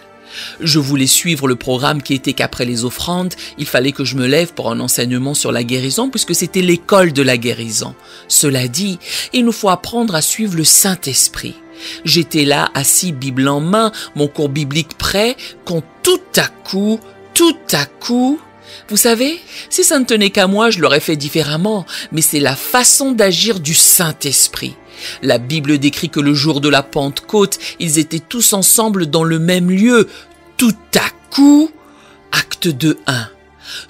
Je voulais suivre le programme qui était qu'après les offrandes, il fallait que je me lève pour un enseignement sur la guérison puisque c'était l'école de la guérison. Cela dit, il nous faut apprendre à suivre le Saint-Esprit. J'étais là, assis, Bible en main, mon cours biblique prêt, quand tout à coup... Vous savez, si ça ne tenait qu'à moi, je l'aurais fait différemment, mais c'est la façon d'agir du Saint-Esprit. La Bible décrit que le jour de la Pentecôte, ils étaient tous ensemble dans le même lieu. Tout à coup, Actes 2:1.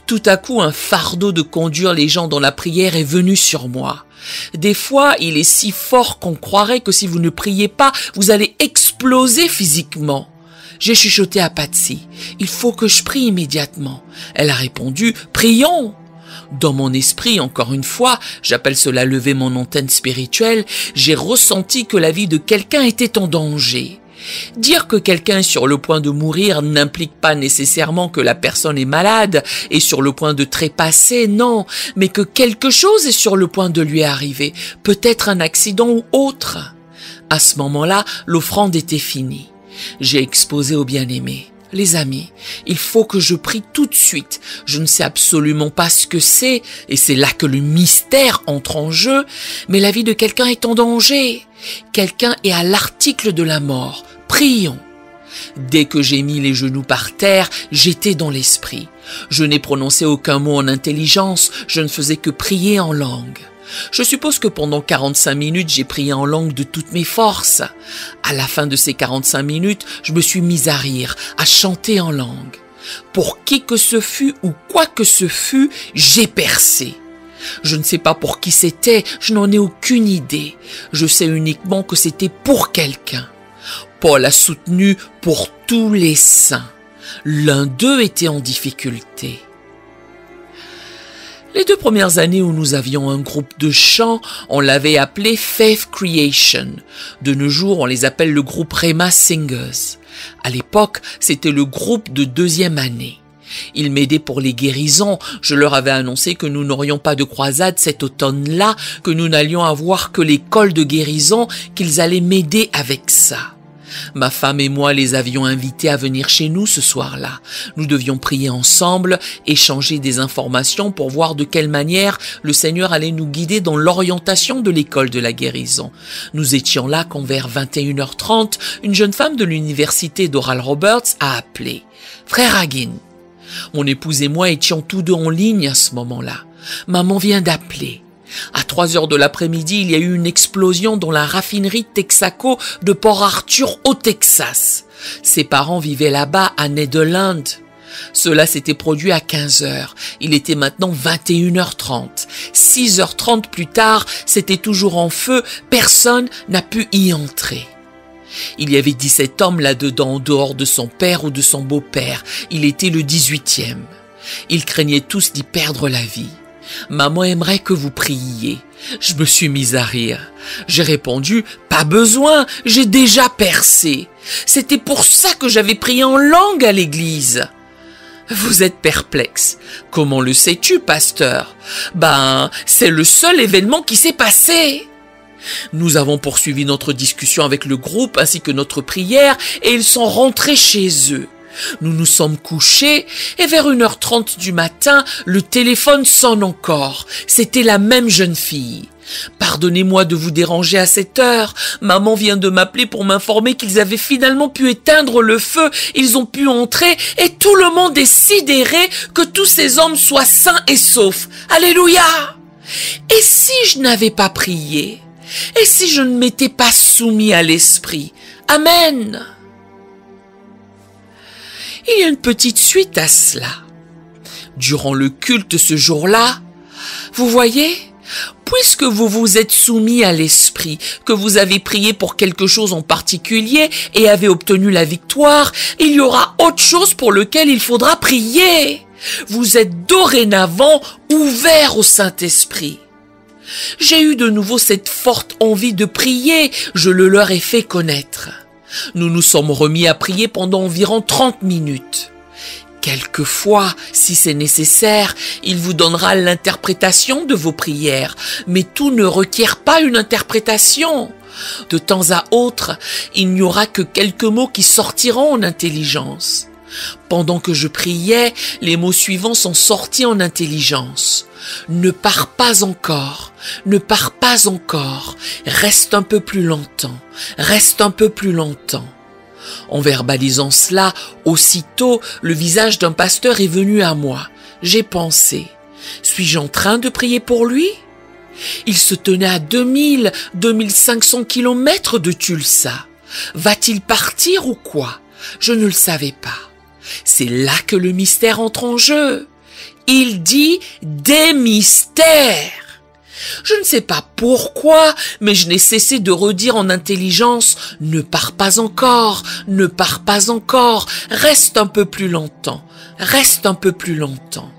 Tout à coup, un fardeau de conduire les gens dans la prière est venu sur moi. Des fois, il est si fort qu'on croirait que si vous ne priez pas, vous allez exploser physiquement. J'ai chuchoté à Patsy. « Il faut que je prie immédiatement. » Elle a répondu « Prions !» Dans mon esprit, encore une fois, j'appelle cela lever mon antenne spirituelle, j'ai ressenti que la vie de quelqu'un était en danger. Dire que quelqu'un est sur le point de mourir n'implique pas nécessairement que la personne est malade et sur le point de trépasser, non, mais que quelque chose est sur le point de lui arriver, peut-être un accident ou autre. À ce moment-là, l'offrande était finie. J'ai exposé au bien-aimé. « Les amis, il faut que je prie tout de suite. Je ne sais absolument pas ce que c'est, et c'est là que le mystère entre en jeu, mais la vie de quelqu'un est en danger. Quelqu'un est à l'article de la mort. Prions. » Dès que j'ai mis les genoux par terre, j'étais dans l'esprit. Je n'ai prononcé aucun mot en intelligence, je ne faisais que prier en langue. Je suppose que pendant 45 minutes, j'ai prié en langue de toutes mes forces. À la fin de ces 45 minutes, je me suis mise à rire, à chanter en langue. Pour qui que ce fût ou quoi que ce fût, j'ai percé. Je ne sais pas pour qui c'était, je n'en ai aucune idée. Je sais uniquement que c'était pour quelqu'un. Paul a soutenu pour tous les saints. L'un d'eux était en difficulté. Les 2 premières années où nous avions un groupe de chants, on l'avait appelé Faith Creation. De nos jours, on les appelle le groupe Réma Singers. À l'époque, c'était le groupe de 2e année. Ils m'aidaient pour les guérisons. Je leur avais annoncé que nous n'aurions pas de croisade cet automne-là, que nous n'allions avoir que l'école de guérison, qu'ils allaient m'aider avec ça. Ma femme et moi les avions invités à venir chez nous ce soir-là. Nous devions prier ensemble, échanger des informations pour voir de quelle manière le Seigneur allait nous guider dans l'orientation de l'école de la guérison. Nous étions là quand vers 21h30, une jeune femme de l'université d'Oral Roberts a appelé. « Frère Hagin, mon épouse et moi étions tous 2 en ligne à ce moment-là. Maman vient d'appeler. » À 3 heures de l'après-midi, il y a eu une explosion dans la raffinerie Texaco de Port Arthur au Texas. Ses parents vivaient là-bas à Nederland. Cela s'était produit à 15h. Il était maintenant 21h30. 6h30 plus tard, c'était toujours en feu. Personne n'a pu y entrer. Il y avait 17 hommes là-dedans, en dehors de son père ou de son beau-père. Il était le 18e. Ils craignaient tous d'y perdre la vie. « Maman aimerait que vous priiez. » Je me suis mise à rire. J'ai répondu « Pas besoin, j'ai déjà percé. C'était pour ça que j'avais prié en langue à l'église. » « Vous êtes perplexe. Comment le sais-tu, pasteur ?»« Ben, c'est le seul événement qui s'est passé. » Nous avons poursuivi notre discussion avec le groupe ainsi que notre prière et ils sont rentrés chez eux. Nous nous sommes couchés et vers 1h30 du matin, le téléphone sonne encore. C'était la même jeune fille. « Pardonnez-moi de vous déranger à cette heure. Maman vient de m'appeler pour m'informer qu'ils avaient finalement pu éteindre le feu. Ils ont pu entrer et tout le monde est sidéré que tous ces hommes soient sains et saufs. Alléluia ! Et si je n'avais pas prié ? Et si je ne m'étais pas soumis à l'esprit ? Amen !» Il y a une petite suite à cela. Durant le culte ce jour-là, vous voyez ? Puisque vous vous êtes soumis à l'esprit, que vous avez prié pour quelque chose en particulier et avez obtenu la victoire, il y aura autre chose pour lequel il faudra prier. Vous êtes dorénavant ouvert au Saint-Esprit. J'ai eu de nouveau cette forte envie de prier, je le leur ai fait connaître. Nous nous sommes remis à prier pendant environ 30 minutes. Quelquefois, si c'est nécessaire, il vous donnera l'interprétation de vos prières, mais tout ne requiert pas une interprétation. De temps à autre, il n'y aura que quelques mots qui sortiront en intelligence. Pendant que je priais, les mots suivants sont sortis en intelligence. Ne pars pas encore, ne pars pas encore, reste un peu plus longtemps, reste un peu plus longtemps. En verbalisant cela, aussitôt, le visage d'un pasteur est venu à moi. J'ai pensé, suis-je en train de prier pour lui? Il se tenait à 2000, 2500 kilomètres de Tulsa. Va-t-il partir ou quoi? Je ne le savais pas. C'est là que le mystère entre en jeu. Il dit des mystères. Je ne sais pas pourquoi, mais je n'ai cessé de redire en intelligence « Ne pars pas encore, ne pars pas encore, reste un peu plus longtemps, reste un peu plus longtemps. »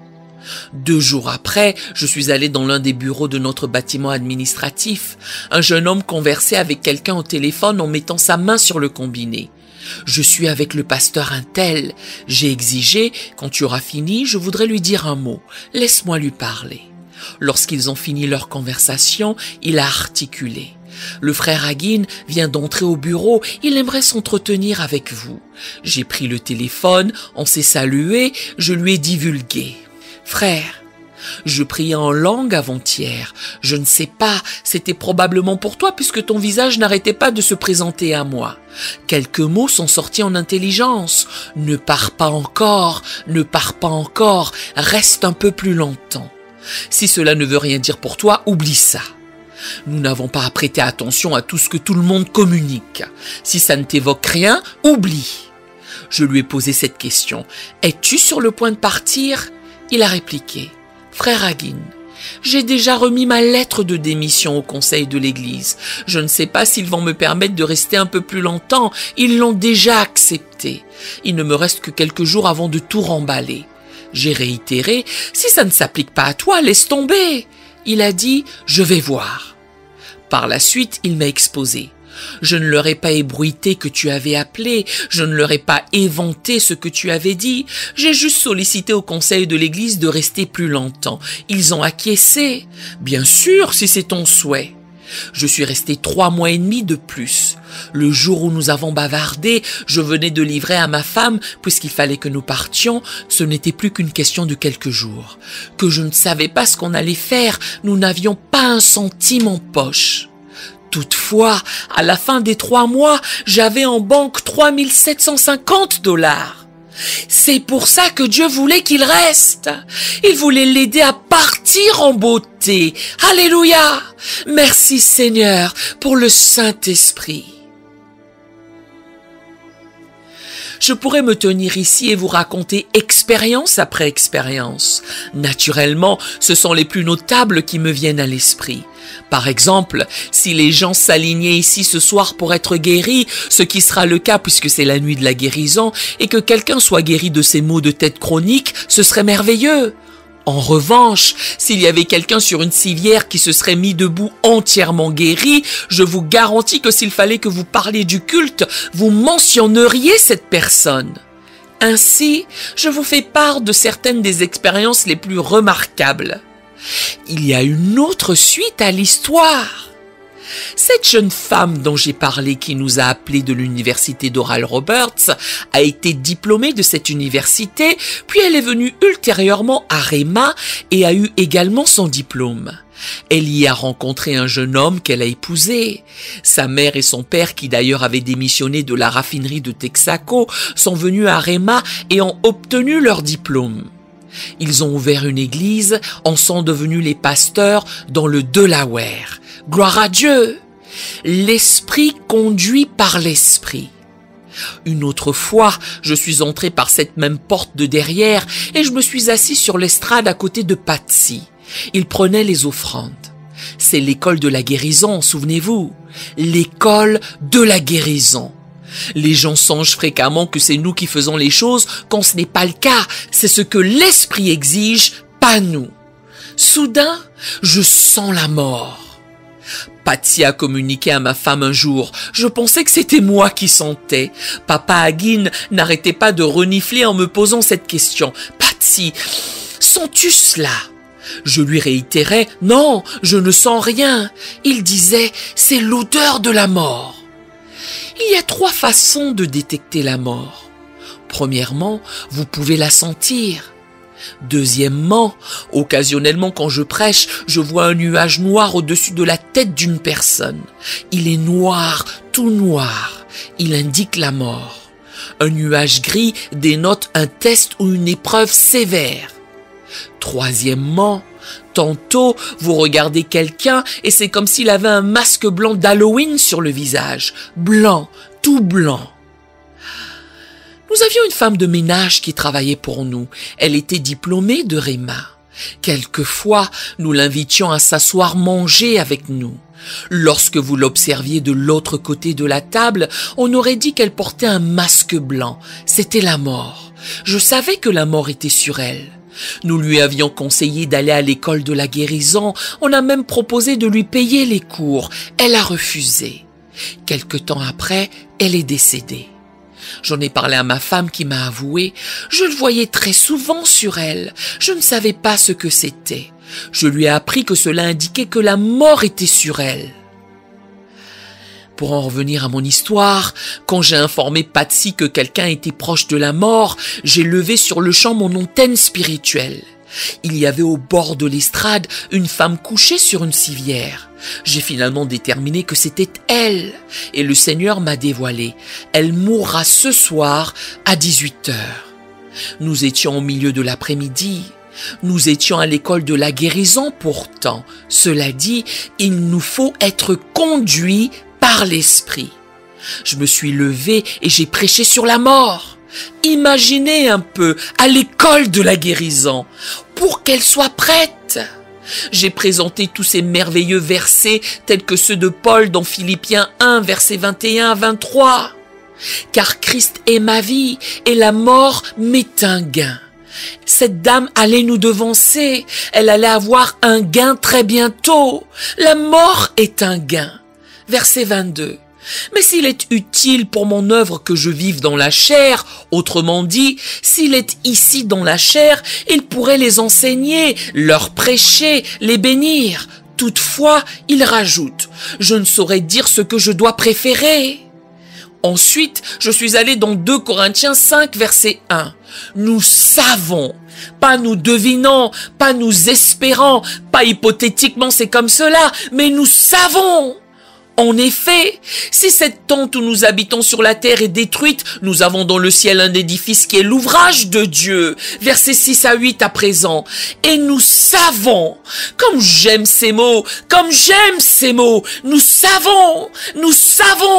2 jours après, je suis allé dans l'un des bureaux de notre bâtiment administratif. Un jeune homme conversait avec quelqu'un au téléphone en mettant sa main sur le combiné. « Je suis avec le pasteur Intel. J'ai exigé, quand tu auras fini, je voudrais lui dire un mot. Laisse-moi lui parler. » Lorsqu'ils ont fini leur conversation, il a articulé. Le frère Hagin vient d'entrer au bureau, il aimerait s'entretenir avec vous. J'ai pris le téléphone, on s'est salué, je lui ai divulgué. Frère, je priais en langue avant-hier. Je ne sais pas, c'était probablement pour toi puisque ton visage n'arrêtait pas de se présenter à moi. Quelques mots sont sortis en intelligence. Ne pars pas encore, ne pars pas encore, reste un peu plus longtemps. Si cela ne veut rien dire pour toi, oublie ça. Nous n'avons pas à prêter attention à tout ce que tout le monde communique. Si ça ne t'évoque rien, oublie. Je lui ai posé cette question. « Es-tu sur le point de partir ?» Il a répliqué. « Frère Hagin, j'ai déjà remis ma lettre de démission au conseil de l'église. Je ne sais pas s'ils vont me permettre de rester un peu plus longtemps. Ils l'ont déjà accepté. Il ne me reste que quelques jours avant de tout remballer. » J'ai réitéré, si ça ne s'applique pas à toi, laisse tomber. Il a dit, je vais voir. Par la suite, il m'a exposé. Je ne leur ai pas ébruité que tu avais appelé, je ne leur ai pas éventé ce que tu avais dit, j'ai juste sollicité au conseil de l'église de rester plus longtemps. Ils ont acquiescé. Bien sûr, si c'est ton souhait. Je suis resté 3 mois et demi de plus. Le jour où nous avons bavardé, je venais de livrer à ma femme, puisqu'il fallait que nous partions, ce n'était plus qu'une question de quelques jours. Que je ne savais pas ce qu'on allait faire, nous n'avions pas un centime en poche. Toutefois, à la fin des 3 mois, j'avais en banque 3 750 $. C'est pour ça que Dieu voulait qu'il reste. Il voulait l'aider à partir en beauté. Alléluia! Merci Seigneur pour le Saint-Esprit. Je pourrais me tenir ici et vous raconter expérience après expérience. Naturellement, ce sont les plus notables qui me viennent à l'esprit. Par exemple, si les gens s'alignaient ici ce soir pour être guéris, ce qui sera le cas puisque c'est la nuit de la guérison, et que quelqu'un soit guéri de ses maux de tête chroniques, ce serait merveilleux. En revanche, s'il y avait quelqu'un sur une civière qui se serait mis debout entièrement guéri, je vous garantis que s'il fallait que vous parliez du culte, vous mentionneriez cette personne. Ainsi, je vous fais part de certaines des expériences les plus remarquables. Il y a une autre suite à l'histoire. Cette jeune femme dont j'ai parlé qui nous a appelés de l'université d'Oral Roberts a été diplômée de cette université, puis elle est venue ultérieurement à Réma et a eu également son diplôme. Elle y a rencontré un jeune homme qu'elle a épousé. Sa mère et son père, qui d'ailleurs avaient démissionné de la raffinerie de Texaco, sont venus à Réma et ont obtenu leur diplôme. Ils ont ouvert une église, en sont devenus les pasteurs dans le Delaware. Gloire à Dieu! L'esprit conduit par l'esprit. Une autre fois, je suis entré par cette même porte de derrière et je me suis assis sur l'estrade à côté de Patsy. Il prenait les offrandes. C'est l'école de la guérison, souvenez-vous. L'école de la guérison. Les gens songent fréquemment que c'est nous qui faisons les choses quand ce n'est pas le cas. C'est ce que l'esprit exige, pas nous. Soudain, je sens la mort. Patsy a communiqué à ma femme un jour. Je pensais que c'était moi qui sentais. Papa Hagin n'arrêtait pas de renifler en me posant cette question. « Patsy, sens-tu cela ?» Je lui réitérais « Non, je ne sens rien ». Il disait « C'est l'odeur de la mort ». Il y a trois façons de détecter la mort. Premièrement, vous pouvez la sentir. Deuxièmement, occasionnellement quand je prêche, je vois un nuage noir au-dessus de la tête d'une personne. Il est noir, tout noir. Il indique la mort. Un nuage gris dénote un test ou une épreuve sévère. Troisièmement, tantôt, vous regardez quelqu'un et c'est comme s'il avait un masque blanc d'Halloween sur le visage. Blanc, tout blanc. Nous avions une femme de ménage qui travaillait pour nous. Elle était diplômée de Réma. Quelquefois, nous l'invitions à s'asseoir manger avec nous. Lorsque vous l'observiez de l'autre côté de la table, on aurait dit qu'elle portait un masque blanc. C'était la mort. Je savais que la mort était sur elle. Nous lui avions conseillé d'aller à l'école de la guérison. On a même proposé de lui payer les cours. Elle a refusé. Quelque temps après, elle est décédée. J'en ai parlé à ma femme qui m'a avoué. Je le voyais très souvent sur elle. Je ne savais pas ce que c'était. Je lui ai appris que cela indiquait que la mort était sur elle. Pour en revenir à mon histoire, quand j'ai informé Patsy que quelqu'un était proche de la mort, j'ai levé sur le champ mon antenne spirituelle. Il y avait au bord de l'estrade une femme couchée sur une civière. J'ai finalement déterminé que c'était elle et le Seigneur m'a dévoilé. Elle mourra ce soir à 18h. Nous étions au milieu de l'après-midi. Nous étions à l'école de la guérison pourtant. Cela dit, il nous faut être conduits par l'esprit. Je me suis levé et j'ai prêché sur la mort. Imaginez un peu, à l'école de la guérison, pour qu'elle soit prête. J'ai présenté tous ces merveilleux versets tels que ceux de Paul dans Philippiens 1, versets 21 à 23. « Car Christ est ma vie et la mort m'est un gain. » Cette dame allait nous devancer, elle allait avoir un gain très bientôt. La mort est un gain. Verset 22. « Mais s'il est utile pour mon œuvre que je vive dans la chair, autrement dit, s'il est ici dans la chair, il pourrait les enseigner, leur prêcher, les bénir. Toutefois, il rajoute, je ne saurais dire ce que je dois préférer. » Ensuite, je suis allé dans 2 Corinthiens 5, verset 1. « Nous savons, pas nous devinons, pas nous espérons, pas hypothétiquement c'est comme cela, mais nous savons. » En effet, si cette tente où nous habitons sur la terre est détruite, nous avons dans le ciel un édifice qui est l'ouvrage de Dieu. Versets 6 à 8 à présent. Et nous savons, comme j'aime ces mots, nous savons.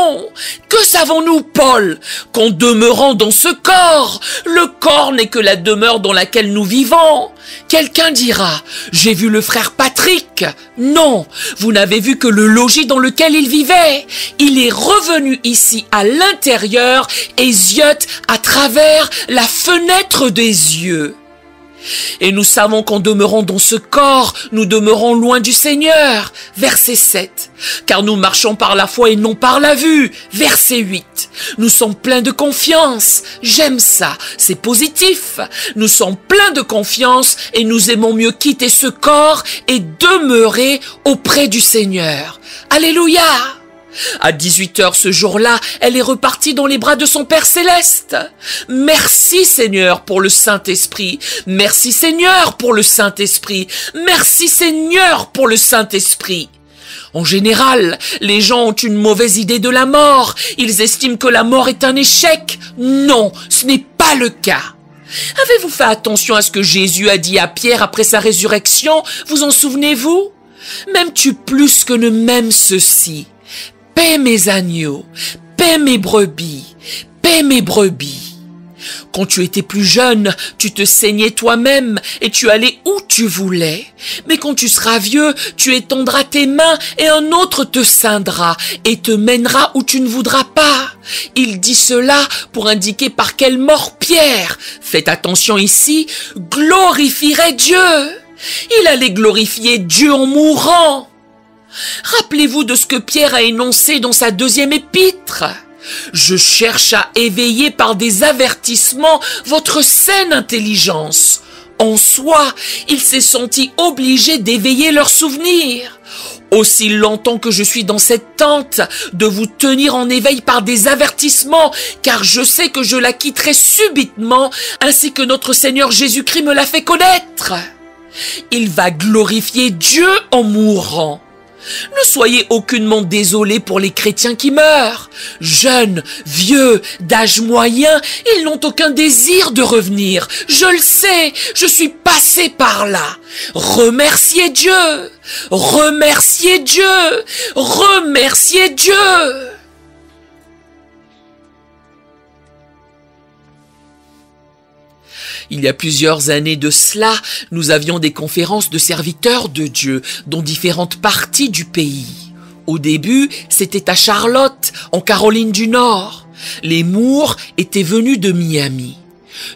Que savons-nous, Paul? Qu'en demeurant dans ce corps, le corps n'est que la demeure dans laquelle nous vivons. Quelqu'un dira, j'ai vu le frère Patrick. Non, vous n'avez vu que le logis dans lequel il vivait. Il est revenu ici à l'intérieur, hésite à travers la fenêtre des yeux. Et nous savons qu'en demeurant dans ce corps, nous demeurons loin du Seigneur. Verset 7. Car nous marchons par la foi et non par la vue. Verset 8. Nous sommes pleins de confiance. J'aime ça. C'est positif. Nous sommes pleins de confiance et nous aimons mieux quitter ce corps et demeurer auprès du Seigneur. Alléluia! À 18h ce jour-là, elle est repartie dans les bras de son Père Céleste. Merci Seigneur pour le Saint-Esprit. Merci Seigneur pour le Saint-Esprit. Merci Seigneur pour le Saint-Esprit. En général, les gens ont une mauvaise idée de la mort. Ils estiment que la mort est un échec. Non, ce n'est pas le cas. Avez-vous fait attention à ce que Jésus a dit à Pierre après sa résurrection? Vous en souvenez-vous? « M'aimes-tu plus que ne m'aime ceci? Paie mes agneaux, paie mes brebis, paie mes brebis. » Quand tu étais plus jeune, tu te saignais toi-même et tu allais où tu voulais. Mais quand tu seras vieux, tu étendras tes mains et un autre te ceindra et te mènera où tu ne voudras pas. Il dit cela pour indiquer par quelle mort Pierre, faites attention ici, glorifierait Dieu. Il allait glorifier Dieu en mourant. Rappelez-vous de ce que Pierre a énoncé dans sa deuxième épître. « Je cherche à éveiller par des avertissements votre saine intelligence. » En soi, il s'est senti obligé d'éveiller leurs souvenirs. « Aussi longtemps que je suis dans cette tente, de vous tenir en éveil par des avertissements, car je sais que je la quitterai subitement, ainsi que notre Seigneur Jésus-Christ me l'a fait connaître. » Il va glorifier Dieu en mourant. Ne soyez aucunement désolés pour les chrétiens qui meurent. Jeunes, vieux, d'âge moyen, ils n'ont aucun désir de revenir. Je le sais, je suis passé par là. Remerciez Dieu, remerciez Dieu, remerciez Dieu. Il y a plusieurs années de cela, nous avions des conférences de serviteurs de Dieu dans différentes parties du pays. Au début, c'était à Charlotte, en Caroline du Nord. Les Moore étaient venus de Miami.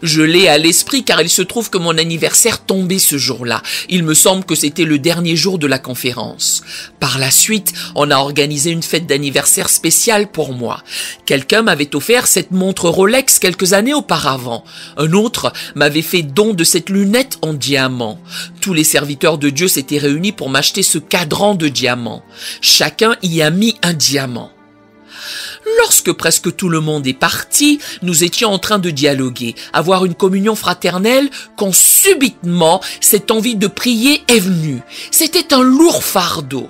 Je l'ai à l'esprit car il se trouve que mon anniversaire tombait ce jour-là. Il me semble que c'était le dernier jour de la conférence. Par la suite, on a organisé une fête d'anniversaire spéciale pour moi. Quelqu'un m'avait offert cette montre Rolex quelques années auparavant. Un autre m'avait fait don de cette lunette en diamant. Tous les serviteurs de Dieu s'étaient réunis pour m'acheter ce cadran de diamant. Chacun y a mis un diamant. Lorsque presque tout le monde est parti, nous étions en train de dialoguer, avoir une communion fraternelle, quand subitement, cette envie de prier est venue. C'était un lourd fardeau.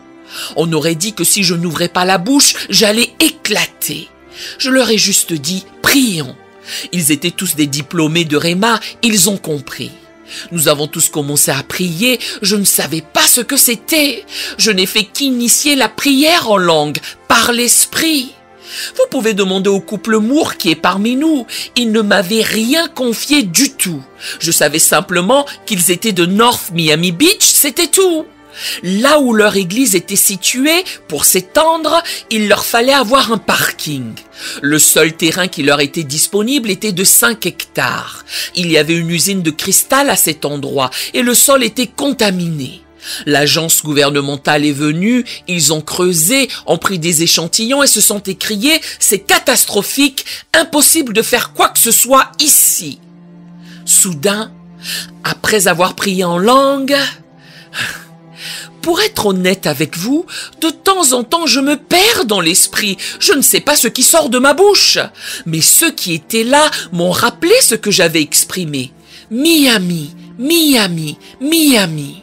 On aurait dit que si je n'ouvrais pas la bouche, j'allais éclater. Je leur ai juste dit « Prions ». Ils étaient tous des diplômés de Réma, ils ont compris. Nous avons tous commencé à prier, je ne savais pas ce que c'était. Je n'ai fait qu'initier la prière en langue, par l'esprit. Vous pouvez demander au couple Moore qui est parmi nous. Ils ne m'avaient rien confié du tout. Je savais simplement qu'ils étaient de North Miami Beach, c'était tout. Là où leur église était située, pour s'étendre, il leur fallait avoir un parking. Le seul terrain qui leur était disponible était de 5 hectares. Il y avait une usine de cristal à cet endroit et le sol était contaminé. L'agence gouvernementale est venue, ils ont creusé, ont pris des échantillons et se sont écriés « C'est catastrophique, impossible de faire quoi que ce soit ici !» Soudain, après avoir prié en langue... Pour être honnête avec vous, de temps en temps je me perds dans l'esprit, je ne sais pas ce qui sort de ma bouche. Mais ceux qui étaient là m'ont rappelé ce que j'avais exprimé. Miami, Miami, Miami.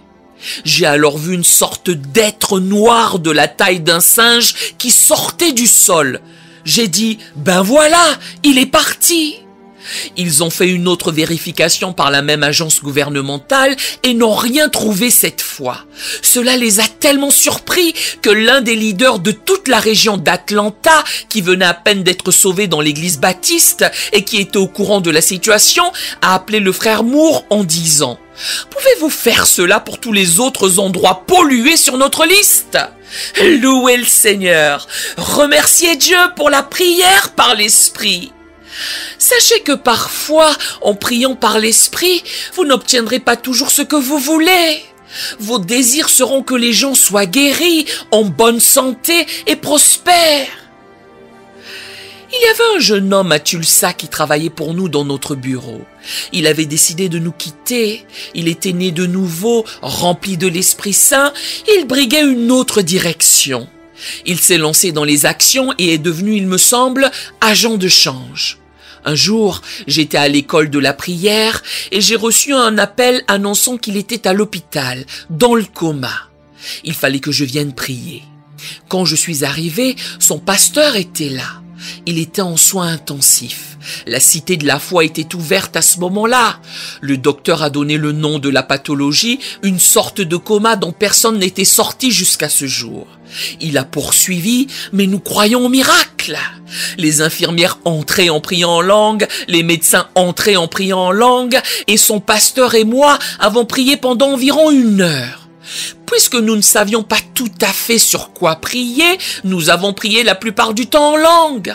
J'ai alors vu une sorte d'être noir de la taille d'un singe qui sortait du sol. J'ai dit « Ben voilà, il est parti !» Ils ont fait une autre vérification par la même agence gouvernementale et n'ont rien trouvé cette fois. Cela les a tellement surpris que l'un des leaders de toute la région d'Atlanta, qui venait à peine d'être sauvé dans l'église baptiste et qui était au courant de la situation, a appelé le frère Moore en disant « Pouvez-vous faire cela pour tous les autres endroits pollués sur notre liste ? » Louez le Seigneur, remerciez Dieu pour la prière par l'Esprit. Sachez que parfois, en priant par l'Esprit, vous n'obtiendrez pas toujours ce que vous voulez. Vos désirs seront que les gens soient guéris, en bonne santé et prospères. Il y avait un jeune homme à Tulsa qui travaillait pour nous dans notre bureau. Il avait décidé de nous quitter. Il était né de nouveau, rempli de l'Esprit Saint. Il briguait une autre direction. Il s'est lancé dans les actions et est devenu, il me semble, agent de change. Un jour, j'étais à l'école de la prière et j'ai reçu un appel annonçant qu'il était à l'hôpital, dans le coma. Il fallait que je vienne prier. Quand je suis arrivé, son pasteur était là. Il était en soins intensifs. La cité de la foi était ouverte à ce moment-là. Le docteur a donné le nom de la pathologie, une sorte de coma dont personne n'était sorti jusqu'à ce jour. Il a poursuivi, mais nous croyons au miracle. Les infirmières entraient en priant en langue, les médecins entraient en priant en langue, et son pasteur et moi avons prié pendant environ 1 heure. Puisque nous ne savions pas tout à fait sur quoi prier, nous avons prié la plupart du temps en langue.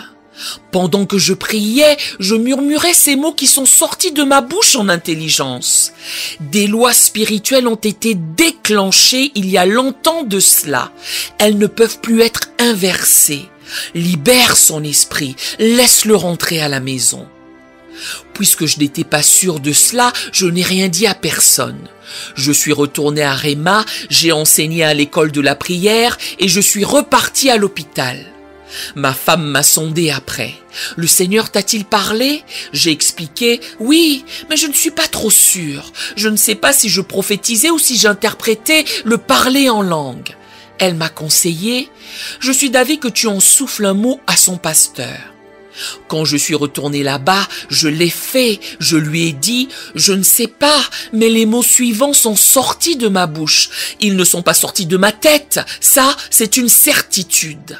Pendant que je priais, je murmurais ces mots qui sont sortis de ma bouche en intelligence. Des lois spirituelles ont été déclenchées il y a longtemps de cela. Elles ne peuvent plus être inversées. Libère son esprit, laisse-le rentrer à la maison. Puisque je n'étais pas sûr de cela, je n'ai rien dit à personne. Je suis retourné à Réma, j'ai enseigné à l'école de la prière et je suis reparti à l'hôpital. Ma femme m'a sondé après. « Le Seigneur t'a-t-il parlé ?» J'ai expliqué « Oui, mais je ne suis pas trop sûr. Je ne sais pas si je prophétisais ou si j'interprétais le parler en langue. » Elle m'a conseillé « Je suis d'avis que tu en souffles un mot à son pasteur. » Quand je suis retourné là-bas, je l'ai fait, je lui ai dit « Je ne sais pas, mais les mots suivants sont sortis de ma bouche. Ils ne sont pas sortis de ma tête. Ça, c'est une certitude. »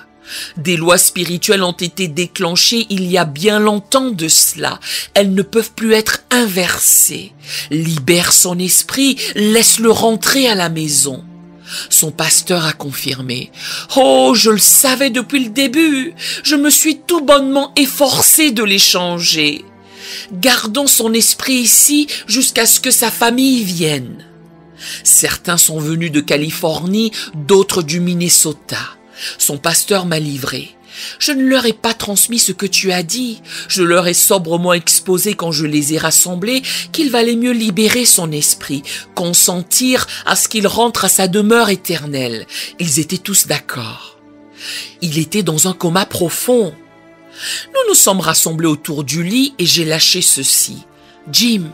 Des lois spirituelles ont été déclenchées il y a bien longtemps de cela. Elles ne peuvent plus être inversées. Libère son esprit, laisse-le rentrer à la maison. Son pasteur a confirmé « Oh, je le savais depuis le début. Je me suis tout bonnement efforcé de les changer. Gardons son esprit ici jusqu'à ce que sa famille vienne. » Certains sont venus de Californie, d'autres du Minnesota. Son pasteur m'a livré. « Je ne leur ai pas transmis ce que tu as dit. Je leur ai sobrement exposé quand je les ai rassemblés qu'il valait mieux libérer son esprit, consentir à ce qu'il rentre à sa demeure éternelle. » Ils étaient tous d'accord. Il était dans un coma profond. Nous nous sommes rassemblés autour du lit et j'ai lâché ceci. « Jim,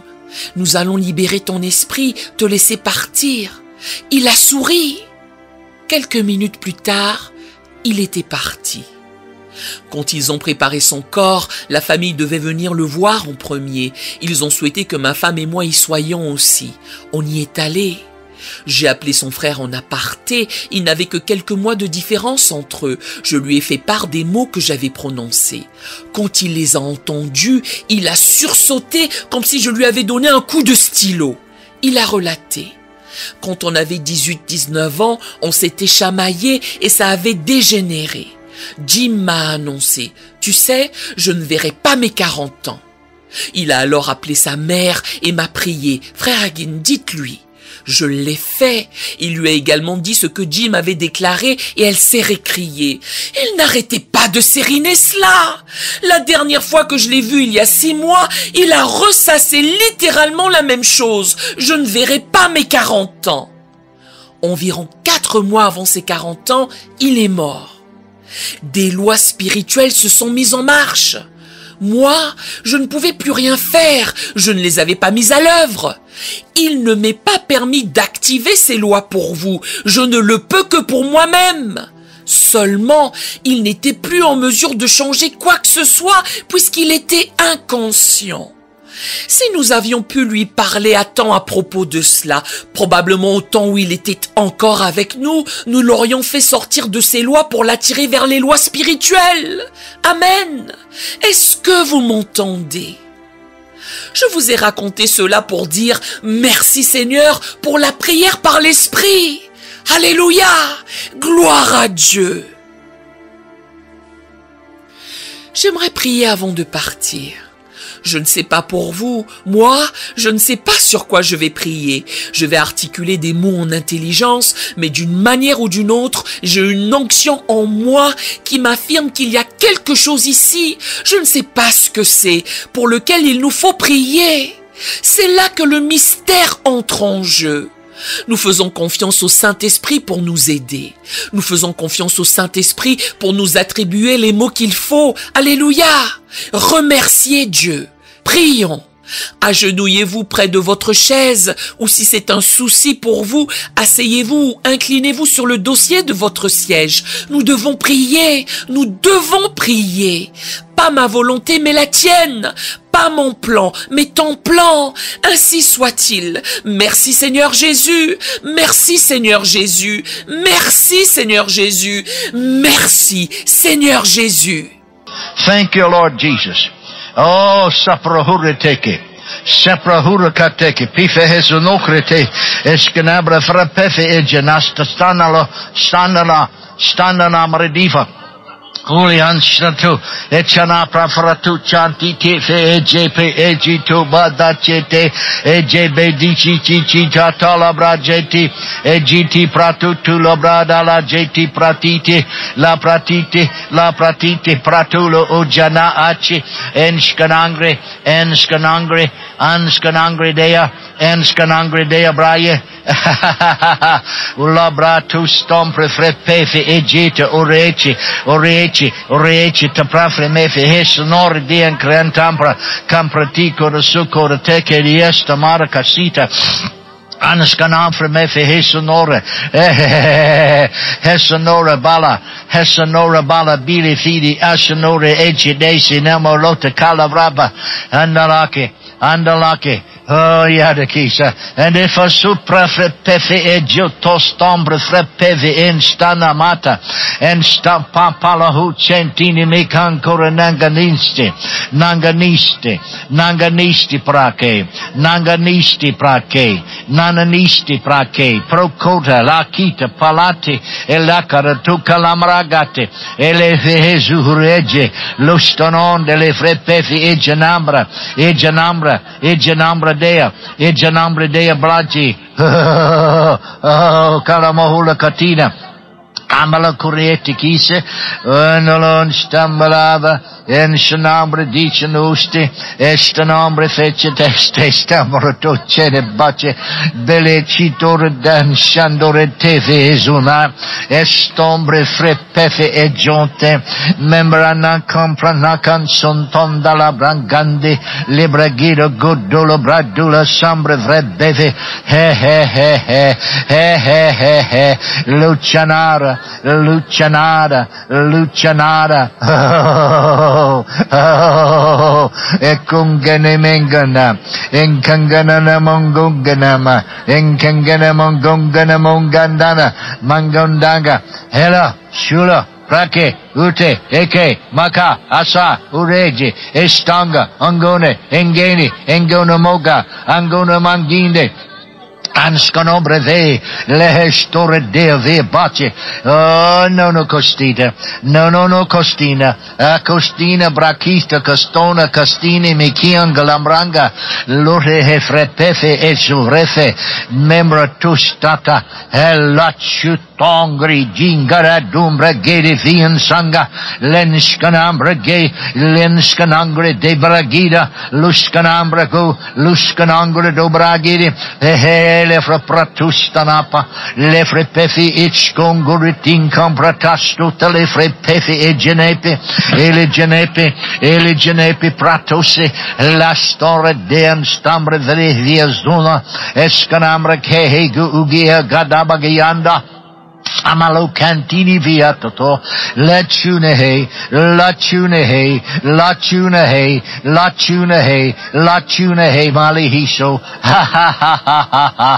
nous allons libérer ton esprit, te laisser partir. » Il a souri. Quelques minutes plus tard, il était parti. Quand ils ont préparé son corps, la famille devait venir le voir en premier. Ils ont souhaité que ma femme et moi y soyons aussi. On y est allés. J'ai appelé son frère en aparté. Il n'avait que quelques mois de différence entre eux. Je lui ai fait part des mots que j'avais prononcés. Quand il les a entendus, il a sursauté comme si je lui avais donné un coup de stylo. Il a relaté. Quand on avait 18-19 ans, on s'était chamaillé et ça avait dégénéré. Jim m'a annoncé « Tu sais, je ne verrai pas mes 40 ans. » Il a alors appelé sa mère et m'a prié « Frère Hagin, dites-lui. » Je l'ai fait. Il lui a également dit ce que Jim avait déclaré et elle s'est récriée. Il n'arrêtait pas de sériner cela. La dernière fois que je l'ai vu il y a 6 mois, il a ressassé littéralement la même chose. Je ne verrai pas mes 40 ans. Environ 4 mois avant ses 40 ans, il est mort. Des lois spirituelles se sont mises en marche. Moi, je ne pouvais plus rien faire, je ne les avais pas mises à l'œuvre. Il ne m'est pas permis d'activer ces lois pour vous, je ne le peux que pour moi-même. Seulement, il n'était plus en mesure de changer quoi que ce soit puisqu'il était inconscient. Si nous avions pu lui parler à temps à propos de cela, probablement au temps où il était encore avec nous, nous l'aurions fait sortir de ses lois pour l'attirer vers les lois spirituelles. Amen. Est-ce que vous m'entendez? Je vous ai raconté cela pour dire « Merci Seigneur pour la prière par l'Esprit. Alléluia. Gloire à Dieu. » J'aimerais prier avant de partir. Je ne sais pas pour vous, moi, je ne sais pas sur quoi je vais prier. Je vais articuler des mots en intelligence, mais d'une manière ou d'une autre, j'ai une onction en moi qui m'affirme qu'il y a quelque chose ici. Je ne sais pas ce que c'est, pour lequel il nous faut prier. C'est là que le mystère entre en jeu. Nous faisons confiance au Saint-Esprit pour nous aider. Nous faisons confiance au Saint-Esprit pour nous attribuer les mots qu'il faut. Alléluia! Remerciez Dieu. Prions. Agenouillez-vous près de votre chaise, ou si c'est un souci pour vous, asseyez-vous ou inclinez-vous sur le dossier de votre siège. Nous devons prier. Nous devons prier. Pas ma volonté, mais la tienne. Pas mon plan, mais ton plan. Ainsi soit-il. Merci Seigneur Jésus. Merci Seigneur Jésus. Merci Seigneur Jésus. Merci Seigneur Jésus. Thank you Lord Jesus. Oh, saprohureteke. Seprahura kateke, pife hesunokrete, eskenabra frapefe egenasta stanala mrediva. Kulian shnatu, echanapra fratu chantite fe ejepe ejitu badachete, ejebedichichi jatalabra jeti, ejiti pratutulabra la jeti pratite, la pratite, la pratite pratulo ujana achi, enskanangre, enskanangre, anskanangre dea braye, ulabratu stompre frepefe ejita orechi. Oreci te prafre mefe hes nor dien crantampra campratico de succor teche riesta mara casita. Anaskanamfre mefe hesanore, hesanore bala bili fidi asanore ejidesi nemo lote calabraba andalake. Oh, Yadakisa, and if a supra frepefe ejotos tombre frepeve in stanamata, and stampapalahu centini make ancora nanganisti prake, procota, lakita, palati, elacara tu calamragate, elefe esurege, lustonon de le frepefe ejanambra, Ejanambra dea braji. Oh, karamahula katina. Amala kurieti kise. Unalon stambalava. Enshanambre dichanusti. Estanambre feceteste. Stambre tocene bace. Belecitore dan shandore teve esunar. Estombre frepefe ejonte. Membrana comprana canzonton dalla brangandi. Libragido gudolo bradula sambre vrebeve. He. Lucianara, oh, enkangana mongongana, mangondanga, hela, shula, prake, ute, eke, maka, asa, ureji, estanga, angone, engeni, engonomoga, angonomanginde, Ansconobre ve, lehestore dea ve bace. Oh, no costina. Costina brachista, costona, costini, michian, galambranga, lore frepefe e suvrefe, membra tu stata, Tongri jingara dumbre gede vien sanga lenskanambre ge lenskanangre de bragida luskanambre go luskanangre do bragidi hele frapratustanapa le frepefi ich konguritin compratas tutte le frepefi e genepe pratose la store den stambre vele via zuna eskanambre ke hegu ugia gadabagianda Amalo cantini viatato, la tune hey, malihiso, ha,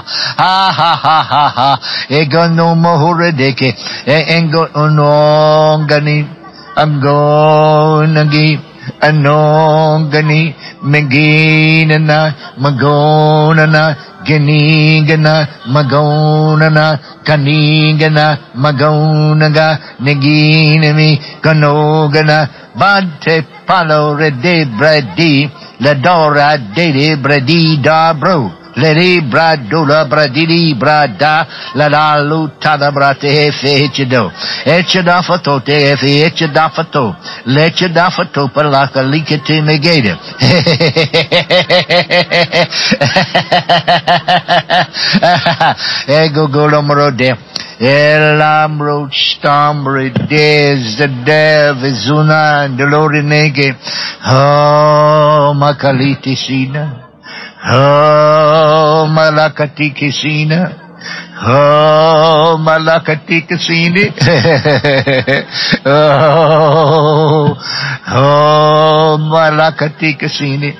egono mohuredeke, engo onongani, amgonagi. Anongani, Meginana, Magonana, Genigana, Magonana, Kanigana, Magonaga, Neginami, Ganogana, Bante Palo Rede Bredi. le dora dele bredi da bro, le libra dola bredi libra da, la la lutana brate efe echedo, echeda fatote efe echeda fato, lecheda fato per la calicate megeda. Ego golomrode. Elambro stambre des dev zuna de lorinege oh makaliti sina oh malakatiki sina oh malakatiki sini oh oh malakatiki sini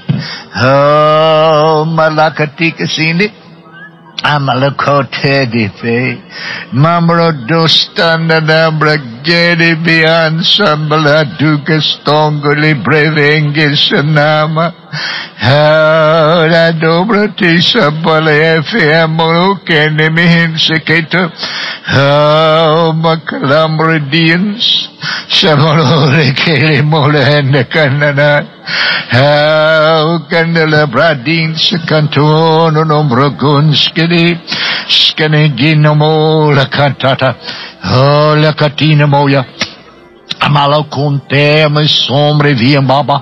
oh malakatiki sini Amalakote di fe, mamro dostanda nabra gedi bian sambala dukas tongoli brevenge sanama, la dobra ti sabale fe amolo kene mihinseketa, makalambredins, samolo rekele mole hende kanana. How can the labradin canton nombro gunskini skeneginomo la cantata? Oh, la catina moya. Amalo contem sombre via baba.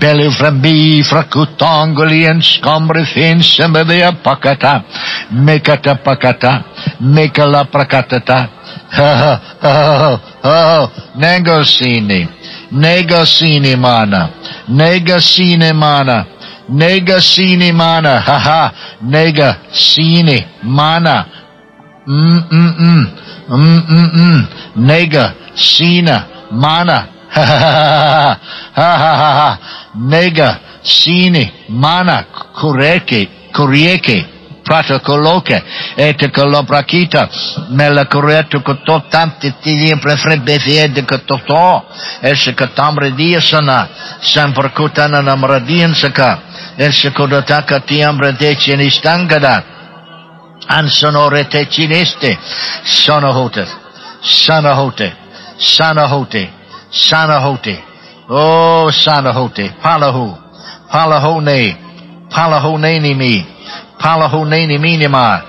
Belly frambi fracutangoli and scombre fin sembea pacata. Mekata pacata. Mekala pracatata. Ha ha ha. Nangosini. Negasini mana, negasini mana, negasini mana, haha, negasini mana, negasina mana, ha ha ha ha, negasini mana, kureke, kurieke, pratokoloke, etekoloprakita, melakuretu kototam titili prefrebezie de kototo, esekatamrediasana, samperkutana namradiansaka, esekodotaka tiambredechinistangada, ansonorete chiniste, sonohote, sanohote, sanohote, sanohote, oh sanohote, palahu, palahone, palahonenimi, Palahuneni minima,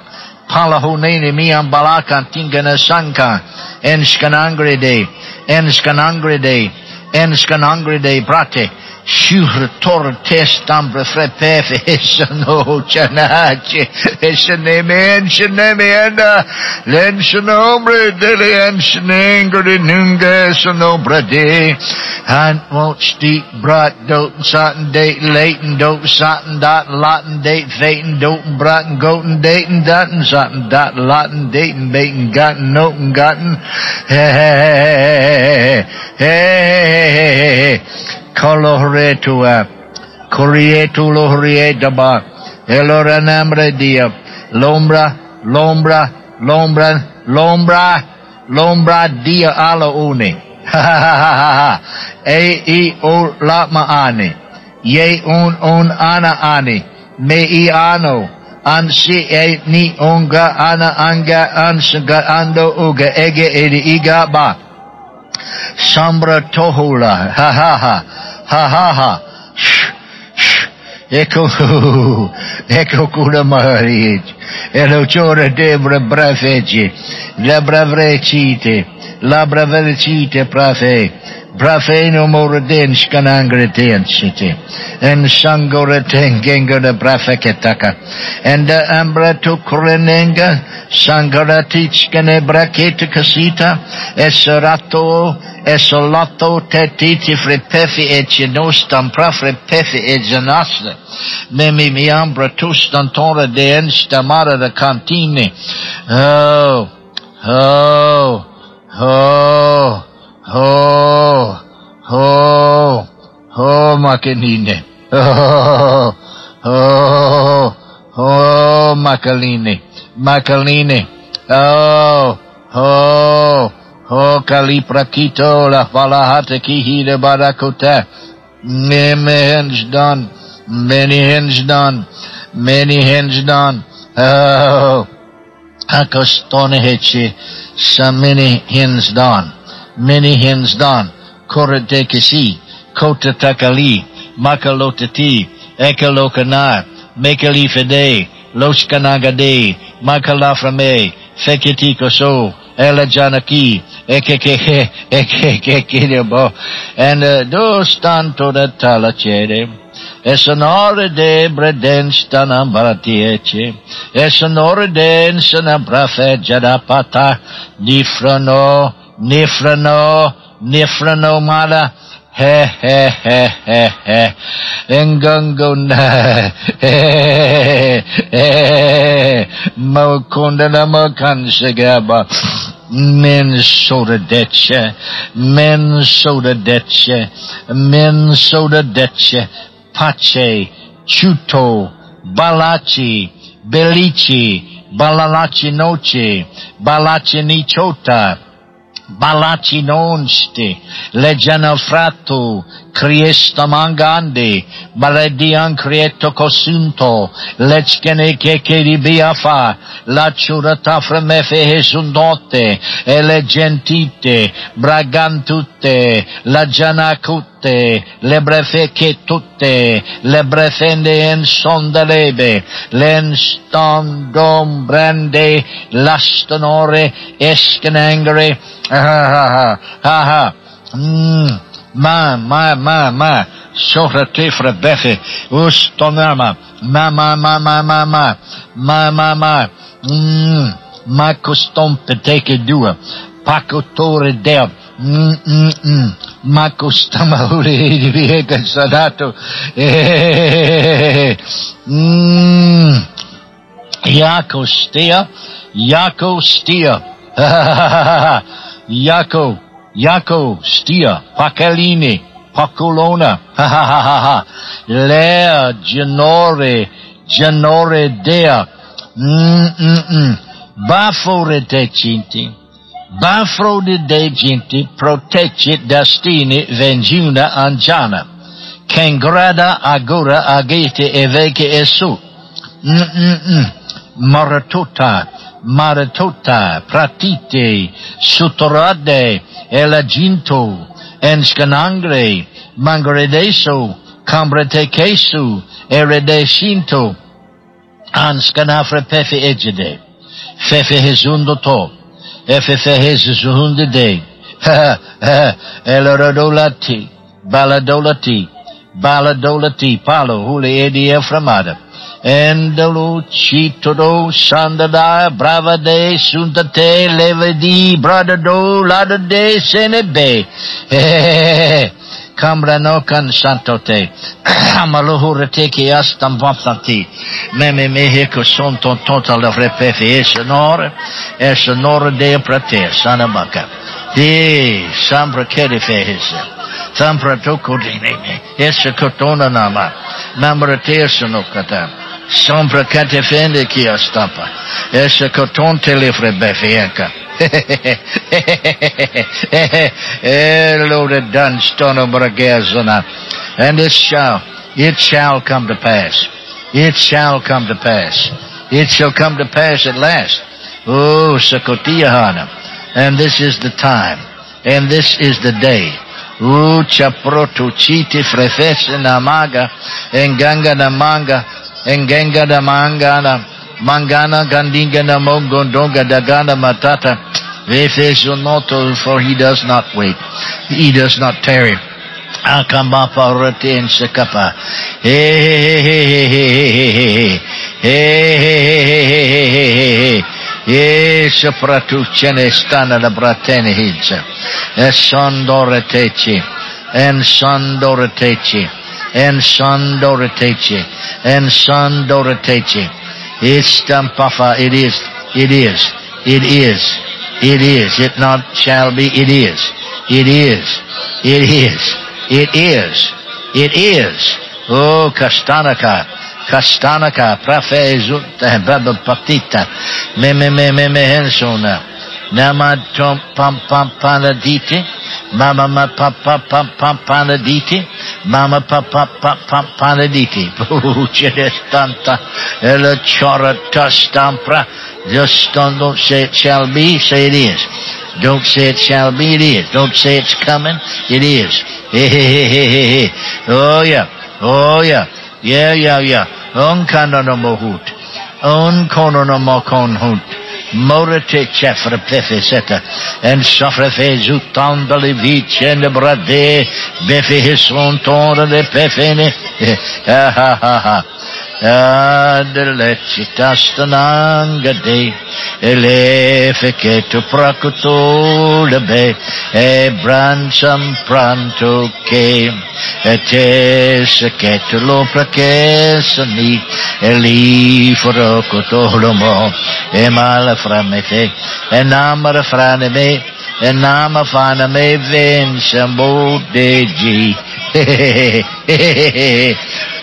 Palahuneni miam balakan tingana sanka, Enskanangrede, Enskanangrede, Enskanangrede brate, Shure tor testam brefrepefe, Hesano chanache, Hesaneme ensaneme enda, Lensanombre dele ensanangre nunga sanobre de, And won't steep brat doten satin date latin doten satin dot latin date fatin doten bratin goten datin dotten satin dot latin datin baitin gotten noten gotten hey hey coloretua corietu lorietaba elora nambre dia lombra lombra lombra lombra lombra dia alla une ha ha ha ha e i o la ma ani ye un un ana ani me i ano an si e ni onga ana anga ansga ando uga ege edi iga ba sambra tohula ha ha ha ha ha ha Ecco cura marit e lo chora debra brafeci la bravrecite La bravercite prafe, prafe no morodens canangretensite, en sangoreten genga de brafeketaka, en de ambrato corenenga, sangoratich cane braquete casita, eserato, esolato, tetiti frepefi et genostam prafrepefi et genasle, memi mi ambratus d'antore de enstamara de cantine. Oh, oh. Oh, oh, oh, oh, macaline. Oh, oh, oh, macaline, macaline. Oh, oh, oh, calipraquito, la falahata kihida barakota. Many hands done. Oh. Akostone heci, sa many hens don, korete kesi, kota takali, makalotati, ekalokana, mekalifede, loshkanagade, makalaframe, feketi koso, elajanaki, ekekeke, ekekekirebo, and dos tanto da talacere. Es un ore de bredens tana baratiece, es un ore de ensana brafeja da pata, nifrano, nifrano, nifrano mala, he he he he he, engangona, he he he, maukundana makansegaba. Mensodadece, mensodadece, mensodadece, pace, chuto, balaci, belici, balalaci noci, balaci nichota, balaci nonsti, legiano fratto, Criesta mangandi, maledian crieto cosunto, lecchene che di biafa, la ciurata fremefe esundote, e le gentite, bragantute, la gianacute, le brefe che tutte, le brefende insonderebe, l'enstandom brande, l'astenore, eskenengere, ha ha ha ha. Ma, sora tifra befe, ustonama, ma, ma costom peteke dua, pacotore dea, ma costama uri di riega sadato, Yako stia, Yako, stia, pacalini, pacolona, ha, lea, genore dea, baffo de te cinti, protecci destini vengiuna angiana, cangrada agora agete e veke e su, Maratuta, pratite, sutorade, elaginto, enscanangre, mangredeso, cambretekesu, eredesinto, anscanafre pefe egede, fefe hezundoto, efefe hezundide, elerodolati, baladolati, palo, hule edi eframada. Endolo citodo sandada brava de suntate levedi bradado lada de senebe cambrano can santote amalohurete che astam vantanti meme meheco son tontonta la frepefe e sonore de prate sanabaca di sambra che difese Sampra tocodine, essa cotona nama, membra tersono cata, sampra catefende chi a stampa, essa coton telefre befianca. Lord Dunstono Bragazona, and it shall come to pass. It shall come to pass. It shall come to pass at last. Oh, Sakotiahana. And this is the time. And this is the day. Ucha protuciti frefesse na maga, enganga na manga, engenga na mangana, mangana gandinga na mongondonga dagana matata, vefesunoto, for he does not wait, he does not tarry. Akamapa rete en sekapa, E soprattutto ce ne stanno la bratene hilza, e son doreteci, e stampafa, it is, it not shall be, it is, oh Castanaka. Castanaka, prafesunta, brava patita, me hensona, namatom pampanaditi, mama papa pampanaditi, mama papa pampanaditi, pucedestanta, el chorata stampra, just don't say it shall be, say it is. Don't say it shall be, it is. Don't say it's coming, it is. Oh yeah. Oh yeah, yeah, yeah, yeah. Onkananamohut, onkononamokonhut, morete chefrepefiseta, and safrefezutan belivich and brade befihesonton de pefene. Ha ha ha ha. Adelechitastanangade, elefeketu prakutolebe, ebransam prantoke, eteseketulo prakesani, eliforokotolomo, emalaframete, enamarafraneme, enamafaname, vensambodeji.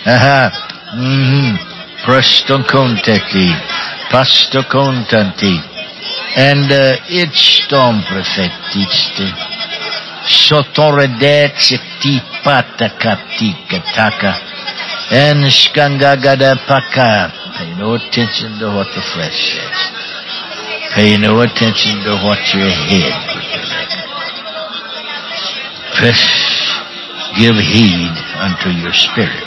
Aha. Presto contenti, pasto contanti, and it's tom prefettiste, sotoredezze ti patakatika taka, and skangagada paka. Pay no attention to what the flesh says. Pay no attention to what your head put to it. Give heed unto your spirit.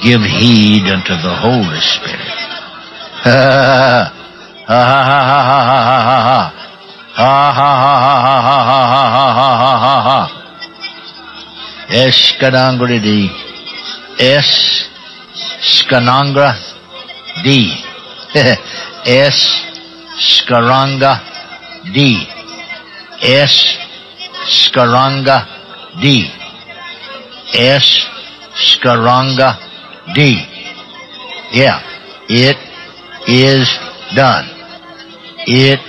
Give heed unto the Holy Spirit. Ha ha ha ha ha ha ha ha ha ha ha. Eskanangra di. Es skanangra di. Es skaranga di. Es skaranga di. Es skaranga D. Yeah. It is done. It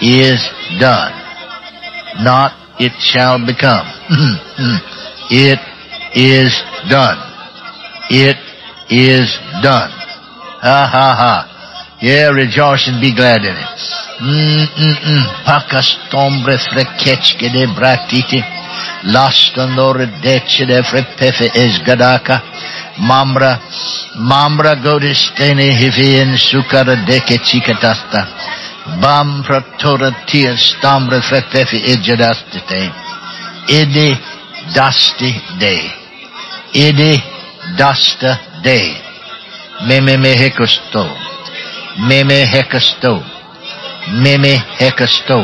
is done. Not it shall become. It is done. It is done. Ha ha ha. Yeah, rejoice and be glad in it. Pakastombre freketske de bratiti. Lastanore dece de frepefe esgadaka. Mamra, mamra godistene hivien sukara deke chikatasta. Bam pratora tia stamra fetefi ejadastite. Idi dasti day. Idi dasta day. Meme hekasto. Meme hekasto. Meme hekasto.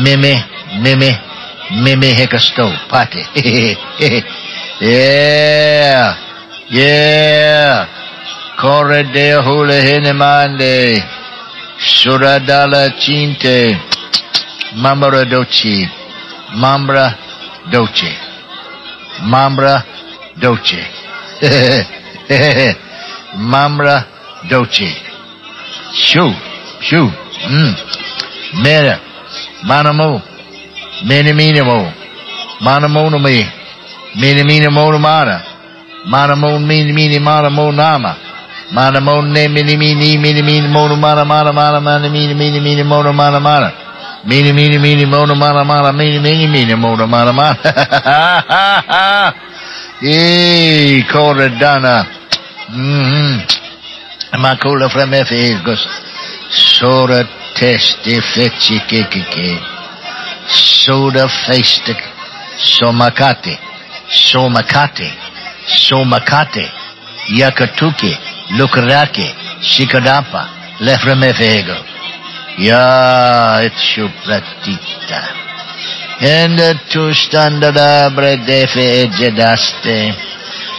Meme hekasto. Pate. Yeah. Yeah, corredea hula hinemande, suradala cinte, mamra doce, mamra doce, mamra doce, mamra doce, shoo, shoo, mera, manamo, miniminimo, manamonome, miniminimonamara. Manamon mini mini manamonama. Manamon ne mini mini mono mana mana mana mana mini mono mana mana. Mini mono mana mana mini mono mana mana. Eee Corridana. Macula Fremefegos. Sora testi feci kiki. Soda feistic Somakati. Somakati. Somakate, Yakatuki, Lukarake, Shikadapa, Lefremefego. Ya, it's your platita. And tu standadabre defe ejedaste.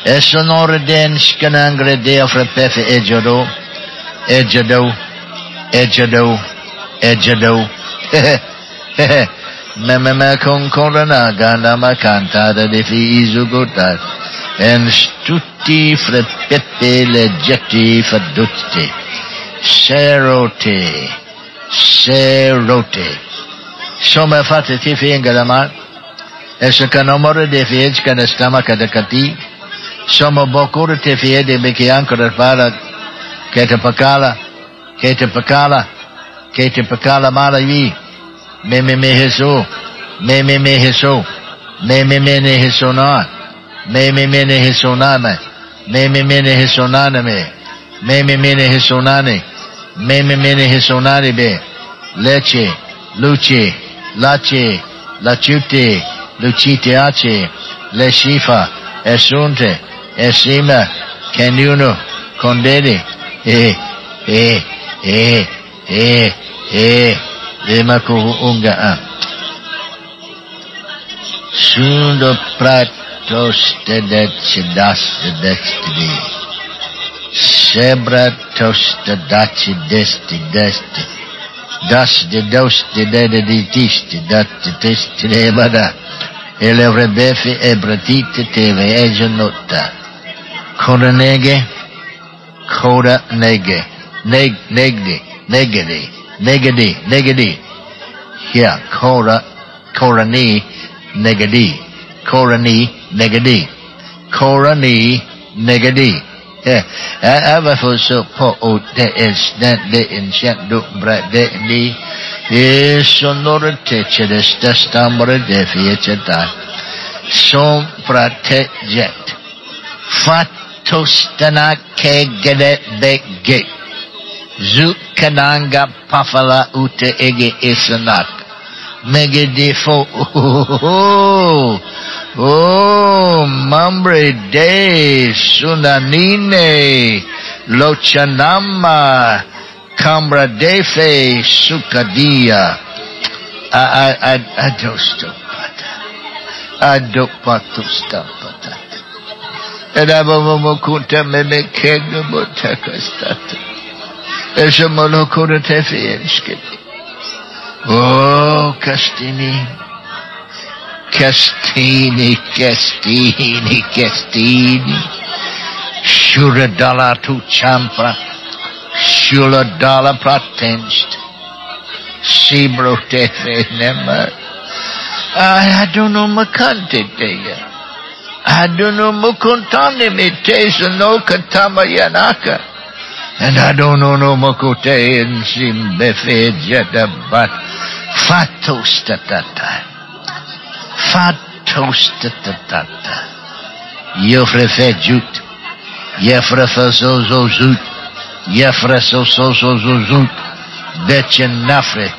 Esonore den scanangre deofrepefe ejedo. Ejedo, ejedo, ejedo. Hehe. Mememe concorana gandama cantata de fi izugutat. En stutti frepepe legetti fadutti. Serote. Serote. Somma fate tifi ingalamar. Esse canomore de fiez cana stamaka de cati. Somma bocure tifi de beki ancora para. Kete pacala. Kete pacala. Kete pacala mala yi. Me hiso. Me hiso. Me hisonar. Me hisonana, me hisonana me hisonane, me hisonane be, leche, luce, lache, lachute, luciteace, leshifa, esunte, estima que ninguno condene de macuunga. Sundo pratos de daci desti. Sebra tos de daci desti desti. Das de dos de deditisti dati testi lebada. E le rebefe e bratite teve e genotta. Coronege, cora nege, negedi. Here, corani negedi. Ava fosso po o te esnande in cento bradeli e sonore te celeste stambre de fiecetà. Son frate jet. Fatostana ke gede bege. Zukananga pafala ute ege esanak. Megedifo. Oh, mambre de sunanine, lochanama, cambra de fe, sucadia, adopatustapata. Et abomokunta meme kegbotacastata. Et je me l'occulte fiensketi. Oh, Castini. Castini. Shura dalla tu champra. Shura dalla pratenst. Sibro te fenemar. Adono macante teia. Adono mucontane me te no katama yanaka. And adono no mocote in simbe fe jetabat. Fatto statata. Fatostatata. Yofre fejut. Yofre fasozozut. Yofre sosozozut. Dechenafre.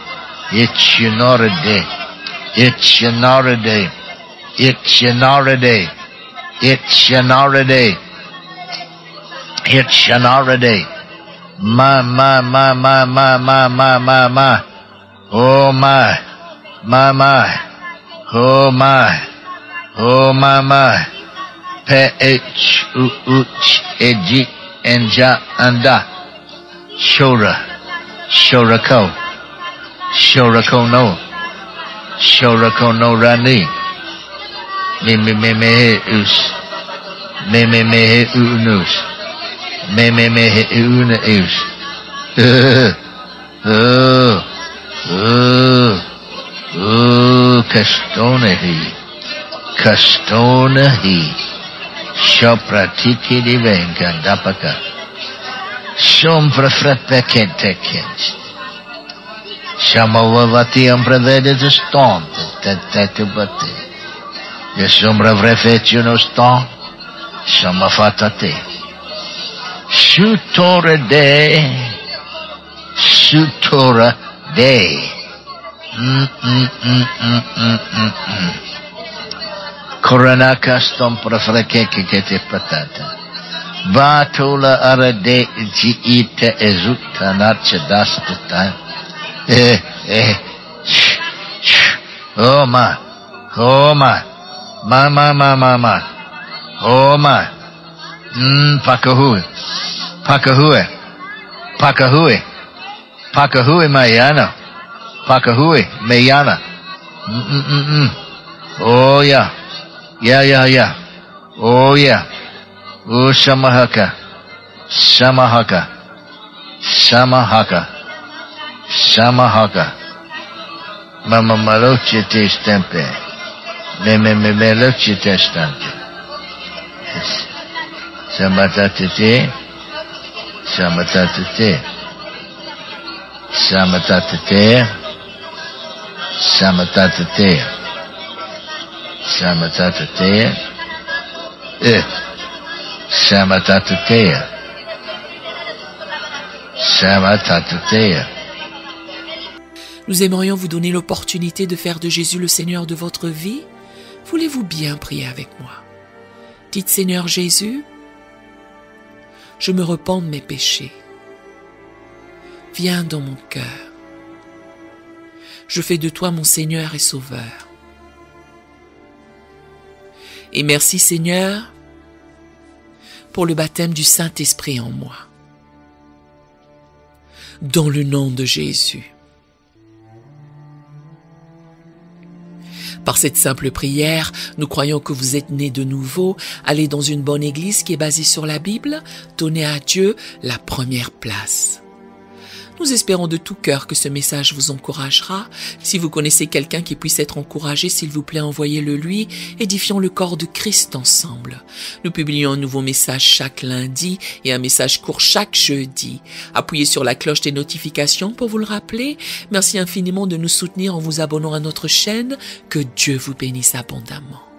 It's an holiday. Ma. Oh, my. Ma. Oh my. P-H-U-U-T-E-G Enja Anda. Shorako no Rani. Meme mehe unus. Oh, Castona he, Shopratiki di venga dapaka, Sombra frappe kentekens, Shamavavati ambrevede de stonte, Tetubati, E sombra vrefeci uno ston, Shamafatate, Sutora de, Coronaka stompra frekeke kete patata. Batula arade jiite ezutta narchedastata. Oh ma. Oh ma. Pakahue mayana. Pakahui, Mayana. Oh, yeah. Oh, yeah. Oh, Samahaka. Mama maloche te stampe. Meloche te stampe. Samatatea. Nous aimerions vous donner l'opportunité de faire de Jésus le Seigneur de votre vie. Voulez-vous bien prier avec moi? Dites, Seigneur Jésus, je me repens de mes péchés. Viens dans mon cœur. Je fais de toi mon Seigneur et Sauveur. Et merci Seigneur pour le baptême du Saint-Esprit en moi. Dans le nom de Jésus. Par cette simple prière, nous croyons que vous êtes nés de nouveau, allez dans une bonne église qui est basée sur la Bible, donnez à Dieu la première place. Nous espérons de tout cœur que ce message vous encouragera. Si vous connaissez quelqu'un qui puisse être encouragé, s'il vous plaît, envoyez-le lui. Édifions le corps de Christ ensemble. Nous publions un nouveau message chaque lundi et un message court chaque jeudi. Appuyez sur la cloche des notifications pour vous le rappeler. Merci infiniment de nous soutenir en vous abonnant à notre chaîne. Que Dieu vous bénisse abondamment.